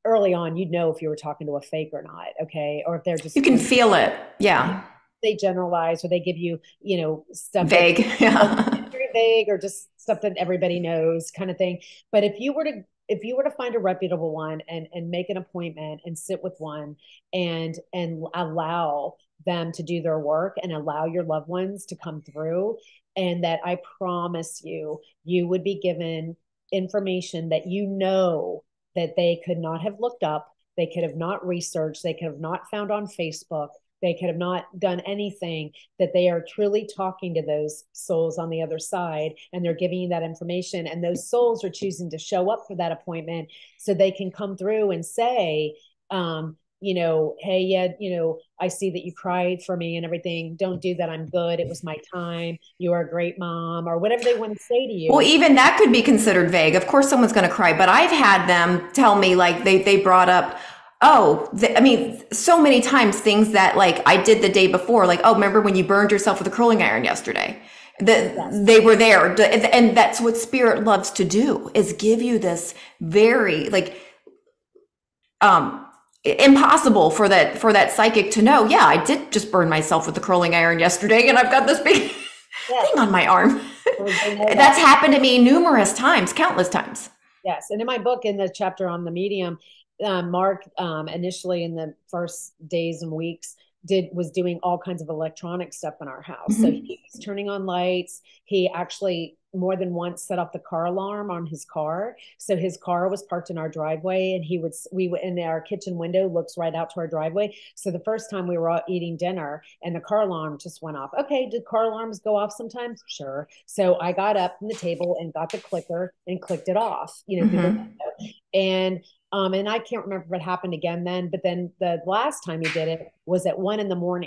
Early on, you'd know if you were talking to a fake or not, okay? Or if they're just- You can feel it, yeah. They generalize or they give you, you know, stuff- Vague, yeah. Very vague or just stuff that everybody knows kind of thing. But if you were to find a reputable one and make an appointment and sit with one and allow them to do their work and allow your loved ones to come through, and that I promise you, you would be given information that you know that they could not have looked up, they could have not researched, they could have not found on Facebook, they could have not done anything, that they are truly talking to those souls on the other side, and they're giving you that information. And those souls are choosing to show up for that appointment so they can come through and say, you know, hey, yeah, you know, I see that you cried for me and everything. Don't do that. I'm good. It was my time. You are a great mom, or whatever they want to say to you. Well, even that could be considered vague. Of course, someone's going to cry, but I've had them tell me, like, they brought up, so many times things that, like, I did the day before, like, oh, remember when you burned yourself with a curling iron yesterday? They were there. And that's what spirit loves to do, is give you this very, like, impossible for that psychic to know. Yeah, I did just burn myself with the curling iron yesterday, and I've got this big thing on my arm. That's happened to me countless times. Yes, and in my book, in the chapter on the medium, Mark initially in the first days and weeks was doing all kinds of electronic stuff in our house. Mm-hmm. So he was turning on lights. He actually more than once set off the car alarm on his car. So his car was parked in our driveway, and we would, and our kitchen window looks right out to our driveway. So the first time we were all eating dinner and the car alarm just went off. Okay. Did car alarms go off sometimes? Sure. So I got up from the table and got the clicker and clicked it off, you know, mm-hmm. And I can't remember what happened again then, but then the last time he did it was at 1 a.m.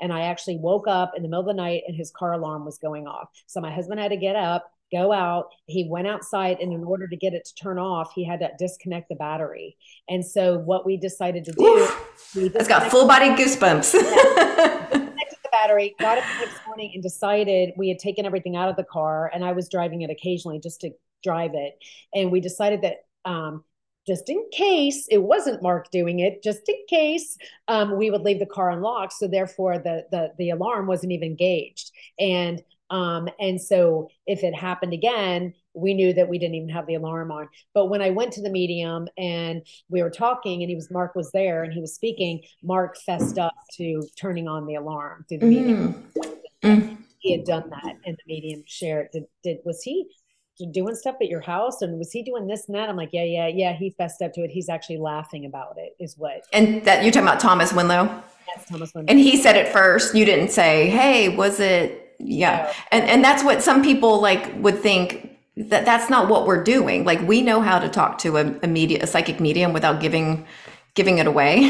And I actually woke up in the middle of the night and his car alarm was going off. So my husband had to get up, go out. He went outside, and in order to get it to turn off, he had to disconnect the battery. And so what we decided to do, it's got full body goosebumps. Yeah. Battery, got up the next morning and decided, we had taken everything out of the car, and I was driving it occasionally just to drive it. And we decided that, just in case it wasn't Mark doing it, just in case, we would leave the car unlocked. So therefore the alarm wasn't even gauged. And so if it happened again, we knew that we didn't even have the alarm on. But when I went to the medium and we were talking, and Mark was there and he was speaking, Mark fessed up to turning on the alarm through the medium. Mm. He had done that, and the medium shared, was he doing stuff at your house, and was he doing this and that? I'm like, yeah, he fessed up to it. He's actually laughing about it is what. And that, you're talking about Thomas Winlow? Yes, Thomas Winlow. And he said it first. You didn't say, hey, was it? Yeah. No. And that's what some people like would think, that that's not what we're doing. Like, we know how to talk to a psychic medium without giving it away.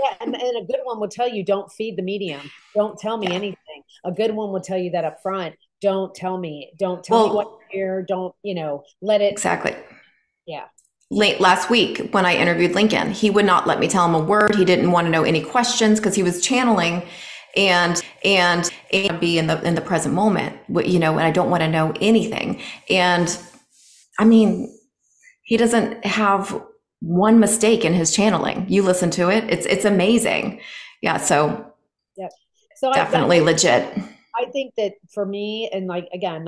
Yeah, and a good one will tell you, don't feed the medium. Don't tell me anything. A good one will tell you that up front. Don't tell me what you're here. Don't, you know, let it. Exactly. Yeah. Last week when I interviewed Lincoln, he would not let me tell him a word. He didn't want to know any questions because he was channeling and be in the present moment, you know, and I don't want to know anything. And I mean, he doesn't have one mistake in his channeling. You listen to it. It's amazing. Yeah. So, yep. So definitely legit. I think that for me, and like, again,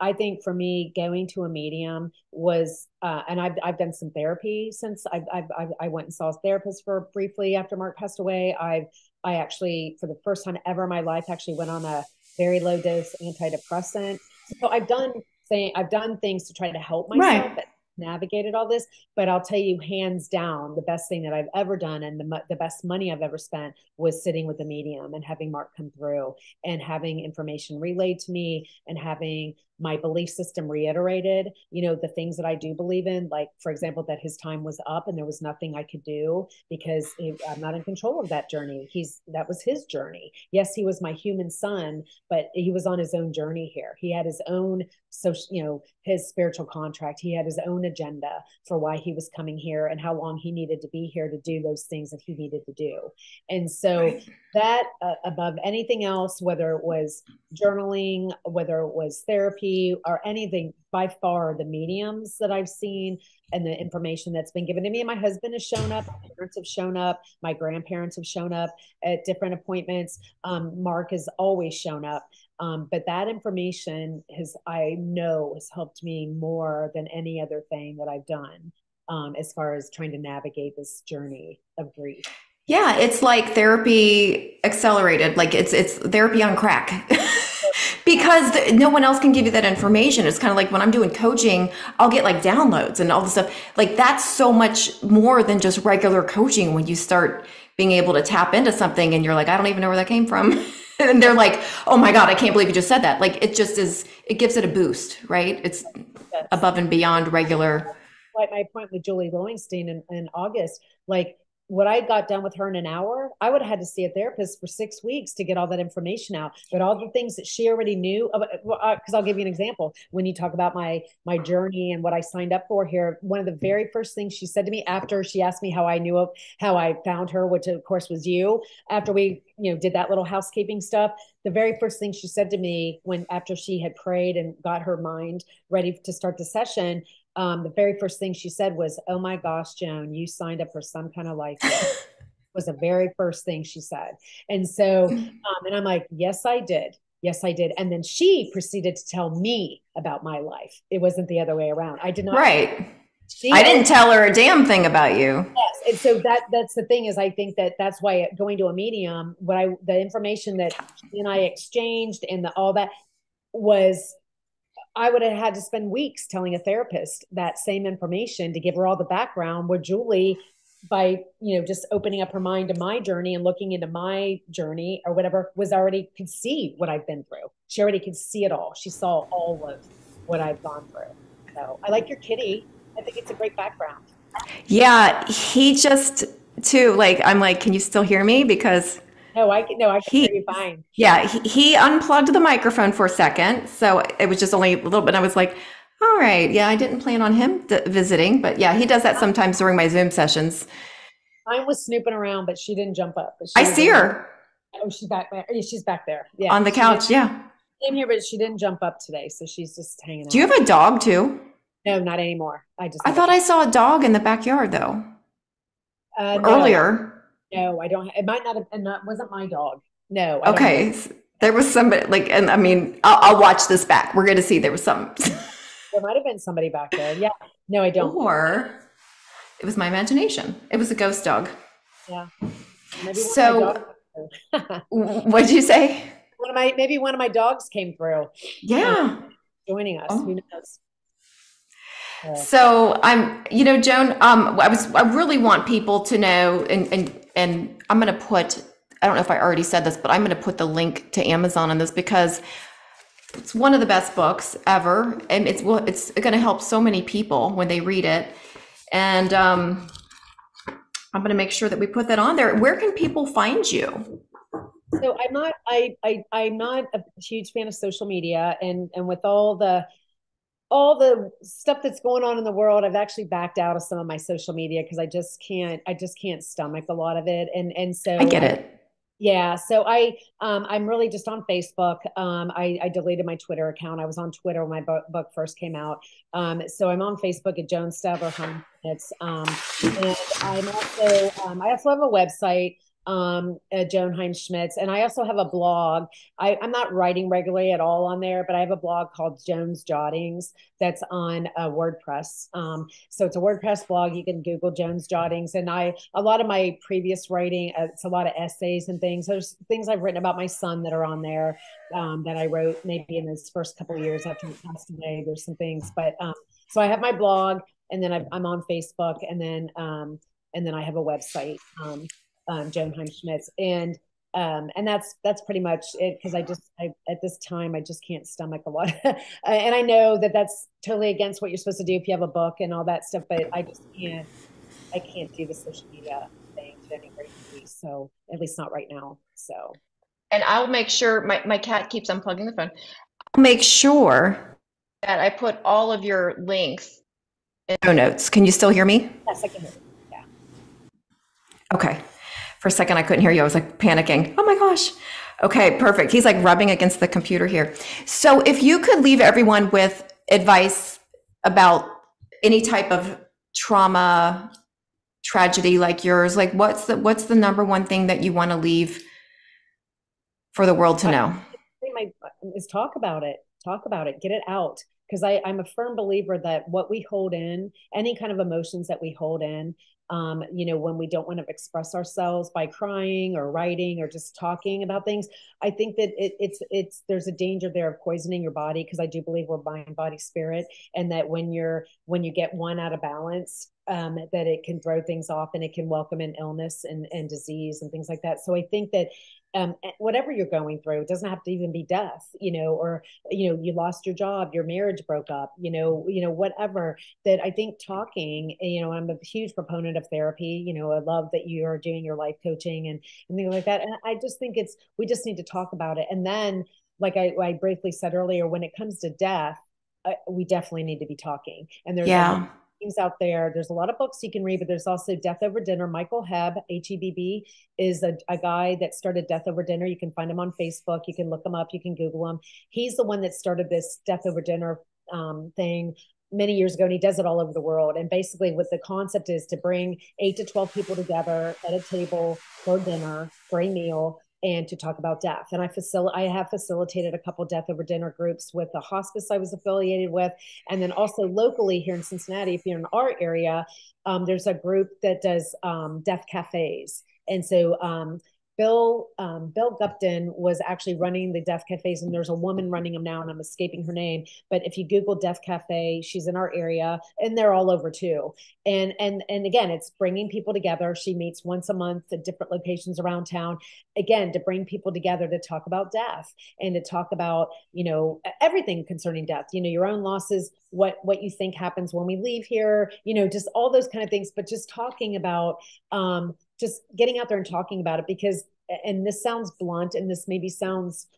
I think for me going to a medium was, and I've done some therapy since I went and saw a therapist briefly after Mark passed away. I've I actually, for the first time ever in my life, actually went on a very low dose antidepressant. So I've done things to try to help myself, right, navigated all this, but I'll tell you, hands down, the best thing that I've ever done and the best money I've ever spent was sitting with a medium and having Mark come through and having information relayed to me and having my belief system reiterated, you know, the things that I do believe in, like, for example, that his time was up and there was nothing I could do because I'm not in control of that journey. That was his journey. Yes, he was my human son, but he was on his own journey here. He had his own social, you know, his spiritual contract. He had his own agenda for why he was coming here and how long he needed to be here to do those things that he needed to do. And so that above anything else, whether it was journaling, whether it was therapy, or anything, by far the mediums that I've seen and the information that's been given to me, and my husband has shown up, my parents have shown up, my grandparents have shown up at different appointments. Mark has always shown up. But that information I know has helped me more than any other thing that I've done, as far as trying to navigate this journey of grief. Yeah. It's like therapy accelerated. Like it's therapy on crack. Because no one else can give you that information. It's kind of like when I'm doing coaching, I'll get like downloads and all this stuff. Like that's so much more than just regular coaching when you start being able to tap into something and you're like, I don't even know where that came from. And they're like, oh my God, I can't believe you just said that. Like it just is, it gives it a boost, right? It's above and beyond regular. Like my point with Julie Lowenstein in August, like, what I got done with her in an hour, I would have had to see a therapist for 6 weeks to get all that information out. But all the things that she already knew, because I'll give you an example. When you talk about my journey and what I signed up for here, one of the very first things she said to me after she asked me how I found her, which of course was you, after we, you know, did that little housekeeping stuff. The very first thing she said to me after she had prayed and got her mind ready to start the session, the very first thing she said was, oh my gosh, Joan, you signed up for some kind of life. Was the very first thing she said. And so, and I'm like, yes, I did. Yes, I did. And then she proceeded to tell me about my life. It wasn't the other way around. I did not. Right. I didn't tell her a damn thing about you. Yes. And so that's the thing is, I think that's why going to a medium, the information that she and I exchanged and all that was, I would have had to spend weeks telling a therapist that same information to give her all the background, where Julie, by, you know, just opening up her mind to my journey and looking into my journey or whatever, could see what I've been through. She already could see it all. She saw all of what I've gone through. So I like your kitty. I think it's a great background. Yeah. He just too, like, I'm like, can you still hear me? Because I can hear you fine. Yeah. He unplugged the microphone for a second. So it was just only a little bit. I was like, all right. Yeah. I didn't plan on him visiting, but yeah, he does that sometimes during my Zoom sessions. Mine was snooping around, but she didn't jump up. I see her. Oh, she's back there. She's back there. Yeah. On the couch. Yeah. Came here, but she didn't jump up today. So she's just hanging out. Do you have a dog too? No, not anymore. I thought I saw a dog in the backyard though. Earlier. No, I don't. It might not have, and that wasn't my dog. No. Okay. There was somebody like, and I mean, I'll watch this back. We're going to see there was some. There might've been somebody back there. Yeah. No, I don't. Or it was my imagination. It was a ghost dog. Yeah. Maybe so what'd you say? Maybe one of my dogs came through. Yeah. Joining us. Oh. Who knows? So Joan, I really want people to know, and I'm going to put, I don't know if I already said this, but I'm going to put the link to Amazon on this because it's one of the best books ever. And it's going to help so many people when they read it. And, I'm going to make sure that we put that on there. Where can people find you? So I'm not a huge fan of social media and with all the stuff that's going on in the world, I've actually backed out of some of my social media because I just can't stomach a lot of it. And so I get it. Yeah. So I'm really just on Facebook. I deleted my Twitter account. I was on Twitter when my book first came out. So I'm on Facebook at Joan Stadler Hyams Schmitz. And I also have a website. at Joan Hyams Schmitz. And I also have a blog. I'm not writing regularly at all on there, but I have a blog called Joan's Jottings that's on WordPress. So it's a WordPress blog. You can Google Joan's Jottings. And a lot of my previous writing, it's a lot of essays and things. There's things I've written about my son that are on there that I wrote maybe in his first couple of years after he passed away. There's some things, but so I have my blog, and then I'm on Facebook, and then I have a website. Joan Hyams Schmitz. And that's pretty much it. Cause at this time, I just can't stomach a lot. And I know that that's totally against what you're supposed to do if you have a book and all that stuff, but I just can't, do the social media thing to any great degree. So at least not right now. So, and I'll make sure my cat keeps unplugging the phone. I'll make sure that I put all of your links in show notes. Can you still hear me? Yes, I can hear you. Yeah. Okay. For a second, I couldn't hear you. I was like panicking. Oh my gosh. Okay, perfect. He's like rubbing against the computer here. So if you could leave everyone with advice about any type of trauma, tragedy like yours, like what's the number one thing that you want to leave for the world to know? Is talk about it. Talk about it. Get it out. Because I'm a firm believer that what we hold in, any kind of emotions that we hold in, when we don't want to express ourselves by crying or writing or just talking about things, I think that there's a danger there of poisoning your body. Cause I do believe we're mind, body, spirit. And that when you get one out of balance, that it can throw things off, and it can welcome in illness and disease and things like that. So I think that, whatever you're going through, it doesn't have to even be death, or, you lost your job, your marriage broke up, whatever, that I think talking, I'm a huge proponent of therapy. I love that you are doing your life coaching and things like that. And I just think we just need to talk about it. And then, like I briefly said earlier, when it comes to death, we definitely need to be talking. And there's things out there. There's a lot of books you can read, but there's also Death Over Dinner. Michael Hebb, H-E-B-B, is a guy that started Death Over Dinner. You can find him on Facebook. You can look him up. You can Google him. He's the one that started this Death Over Dinner thing many years ago, and he does it all over the world. And basically what the concept is to bring 8 to 12 people together at a table for dinner, for a meal, and to talk about death. And I have facilitated a couple Death Over Dinner groups with the hospice I was affiliated with. And then also locally here in Cincinnati, if you're in our area, there's a group that does death cafes. And so Bill Gupton was actually running the death cafes, and there's a woman running them now, and I'm escaping her name. But if you Google death cafe, she's in our area, and they're all over too. And again, it's bringing people together. She meets once a month at different locations around town, again, to bring people together to talk about death and to talk about, everything concerning death, your own losses, what you think happens when we leave here, just all those kind of things, but just talking about, just getting out there and talking about it, because, and this sounds blunt and this maybe sounds,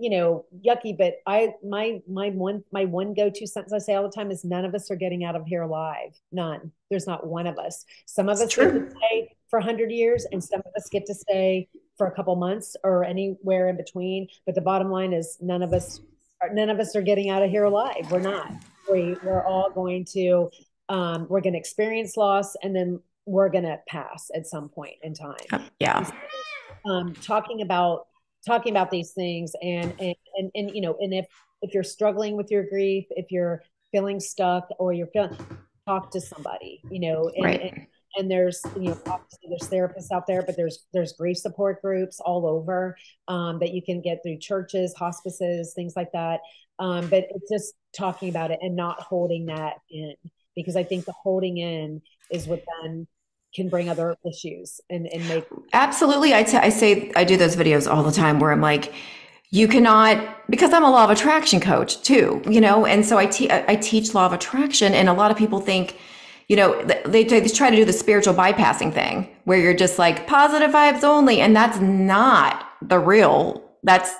yucky, but my one go-to sentence I say all the time is, none of us are getting out of here alive. None. There's not one of us. Some of us get to stay for 100 years, and some of us get to stay for a couple months or anywhere in between. But the bottom line is none of us are getting out of here alive. We're not. We're all going to, we're going to experience loss, and then we're going to pass at some point in time. Yeah. Talking about these things and if you're struggling with your grief, if you're feeling stuck or talk to somebody, right. And there's, obviously there's therapists out there, but there's grief support groups all over, that you can get through churches, hospices, things like that. But it's just talking about it and not holding that in, because I think the holding in is what then can bring other issues and make. Absolutely. I do those videos all the time where I'm like, you cannot, because I'm a law of attraction coach too, and so I teach law of attraction, and a lot of people think, they try to do the spiritual bypassing thing where you're just like positive vibes only. And that's not the real, that's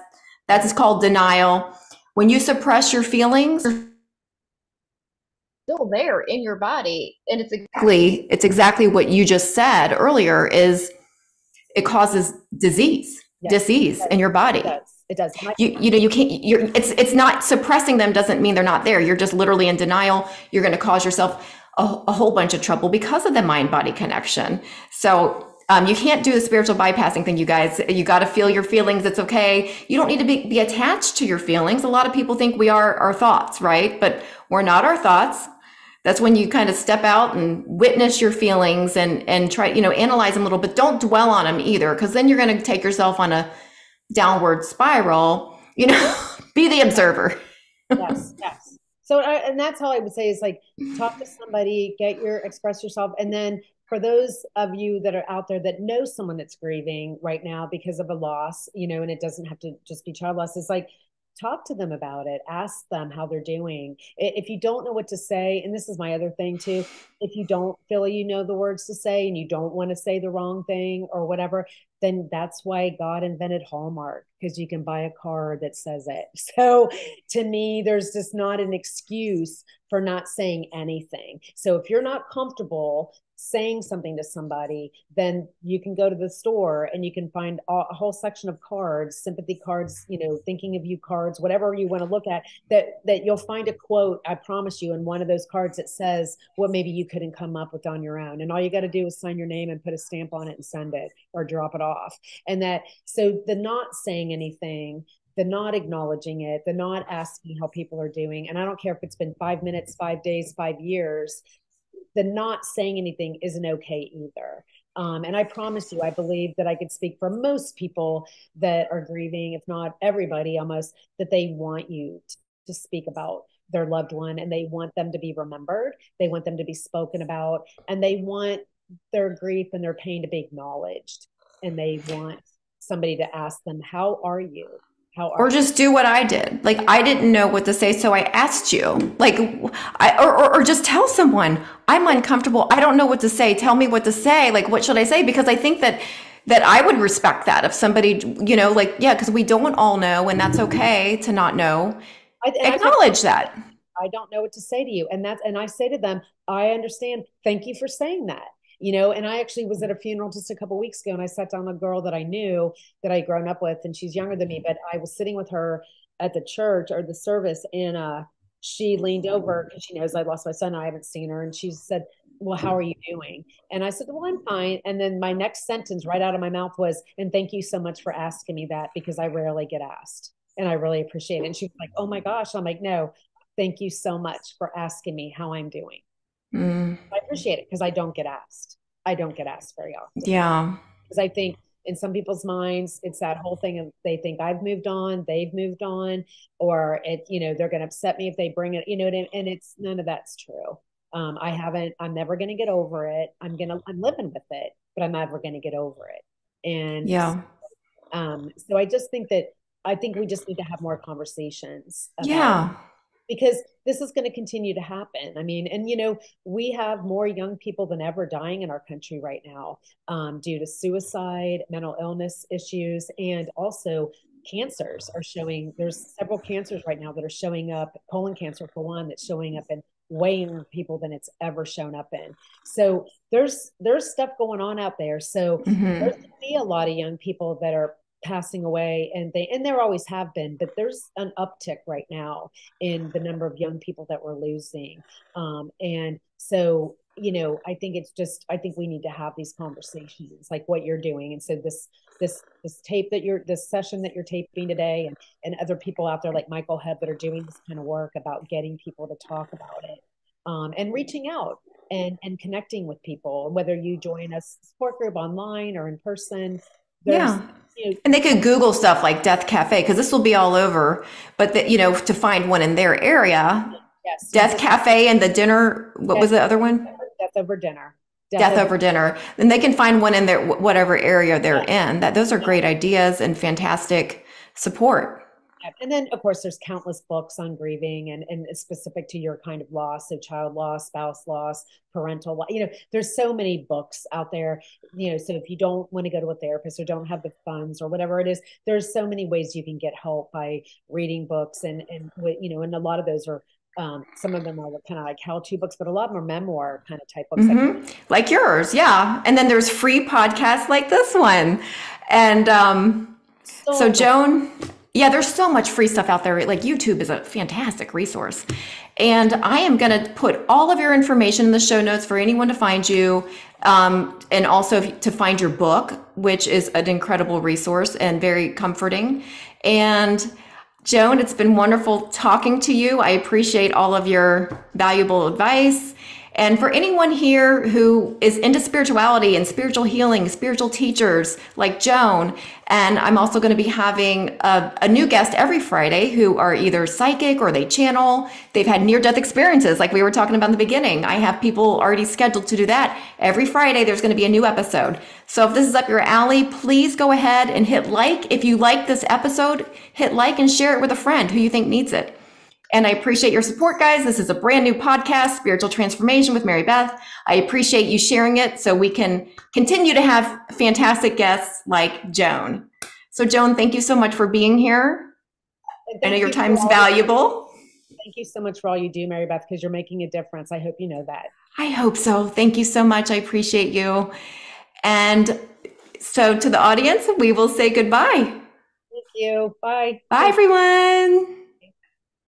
called denial. When you suppress your feelings, still there in your body, and it's exactly what you just said earlier, is it causes disease in your body. It does. You can't, it's not, suppressing them doesn't mean they're not there. You're just literally in denial. You're going to cause yourself a whole bunch of trouble because of the mind body connection. So You can't do the spiritual bypassing thing, you guys. You got to feel your feelings. It's okay. You don't need to be attached to your feelings. A lot of people think we are our thoughts, right? But we're not our thoughts. That's when you kind of step out and witness your feelings and try, you know, analyze them a little, but don't dwell on them either, because then you're going to take yourself on a downward spiral, you know. Be the observer. Yes, yes. So, and that's all I would say is, like, talk to somebody, express yourself. And then for those of you that are out there that know someone that's grieving right now because of a loss, you know, and it doesn't have to just be child loss, it's like, talk to them about it, ask them how they're doing. If you don't know what to say, and this is my other thing too, if you don't feel you know the words to say and you don't want to say the wrong thing or whatever, then that's why God invented Hallmark, because you can buy a card that says it. So to me, there's just not an excuse for not saying anything. So if you're not comfortable saying something to somebody, then you can go to the store and you can find a whole section of cards, sympathy cards, you know, thinking of you cards, whatever you want to look at, that you'll find a quote, I promise you, in one of those cards that says what maybe you couldn't come up with on your own. And all you got to do is sign your name and put a stamp on it and send it or drop it off. And so the not saying anything, the not acknowledging it, the not asking how people are doing. And I don't care if it's been 5 minutes, 5 days, 5 years, the not saying anything isn't okay either. And I promise you, I believe that I could speak for most people that are grieving, if not everybody almost, that they want you to speak about their loved one, and they want them to be remembered. They want them to be spoken about, and they want their grief and their pain to be acknowledged. And they want somebody to ask them, how are you? Or just do what I did. Like, I didn't know what to say, so I asked you. Like, or just tell someone, I'm uncomfortable. I don't know what to say. Tell me what to say. Like, what should I say? Because I think that I would respect that if somebody, you know, like, yeah, because we don't all know, and that's okay to not know. Acknowledge that. I don't know what to say to you. And I say to them, I understand. Thank you for saying that. You know, and I actually was at a funeral just a couple of weeks ago, and I sat down with a girl that I knew that I'd grown up with, and she's younger than me, but I was sitting with her at the church or the service, and she leaned over because she knows I lost my son. I haven't seen her. And she said, well, how are you doing? And I said, well, I'm fine. And then my next sentence right out of my mouth was, and thank you so much for asking me that, because I rarely get asked, and I really appreciate it. And she was like, oh my gosh. I'm like, no, thank you so much for asking me how I'm doing. I appreciate it, because I don't get asked. I don't get asked very often. Yeah. Because I think in some people's minds, it's that whole thing of they think I've moved on, they've moved on, or it, you know, they're going to upset me if they bring it, you know, and it's none of that's true. I'm never going to get over it. I'm living with it, but I'm never going to get over it. And yeah. So I just think I think we just need to have more conversations. Yeah. Because this is going to continue to happen. I mean, and you know, we have more young people than ever dying in our country right now due to suicide, mental illness issues, and also cancers are showing. There's several cancers right now that are showing up, colon cancer for one, that's showing up in way more people than it's ever shown up in. So there's stuff going on out there. So there's going to be a lot of young people that are passing away, and there always have been, but there's an uptick right now in the number of young people that we're losing. And so, you know, I think we need to have these conversations, like what you're doing. And so this tape that this session that you're taping today, and other people out there like Michael Hebb that are doing this kind of work about getting people to talk about it, and reaching out and connecting with people, whether you join a support group online or in person. Yeah. And they could Google stuff like Death Cafe, because this will be all over, but that, you know, to find one in their area. Yes. Death Cafe and the dinner. What was the other one? Death Over Dinner. Death Over Dinner. Then they can find one in their whatever area they're in. Those are great ideas and fantastic support. And then, of course, there's countless books on grieving and specific to your kind of loss, so child loss, spouse loss, parental loss. You know, there's so many books out there, you know, so if you don't want to go to a therapist or don't have the funds or whatever it is, there's so many ways you can get help by reading books and you know, and a lot of those are, some of them are kind of like how-to books, but a lot more memoir kind of type books. Like yours. Yeah. And then there's free podcasts like this one. And so Joan... Yeah, there's so much free stuff out there. Like YouTube is a fantastic resource. And I am going to put all of your information in the show notes for anyone to find you, and also to find your book, which is an incredible resource and very comforting. And Joan, it's been wonderful talking to you. I appreciate all of your valuable advice. And for anyone here who is into spirituality and spiritual healing, spiritual teachers like Joan, and I'm also going to be having a new guest every Friday who are either psychic or they channel, they've had near-death experiences like we were talking about in the beginning. I have people already scheduled to do that. Every Friday, there's going to be a new episode. So if this is up your alley, please go ahead and hit like. If you like this episode, hit like and share it with a friend who you think needs it. And I appreciate your support, guys. This is a brand new podcast, Spiritual Transformation with Mary Beth. I appreciate you sharing it so we can continue to have fantastic guests like Joan. So Joan, thank you so much for being here. I know your time's valuable. Thank you so much for all you do, Mary Beth, because you're making a difference. I hope you know that. I hope so. Thank you so much. I appreciate you. And so to the audience, we will say goodbye. Thank you. Bye. Bye, everyone.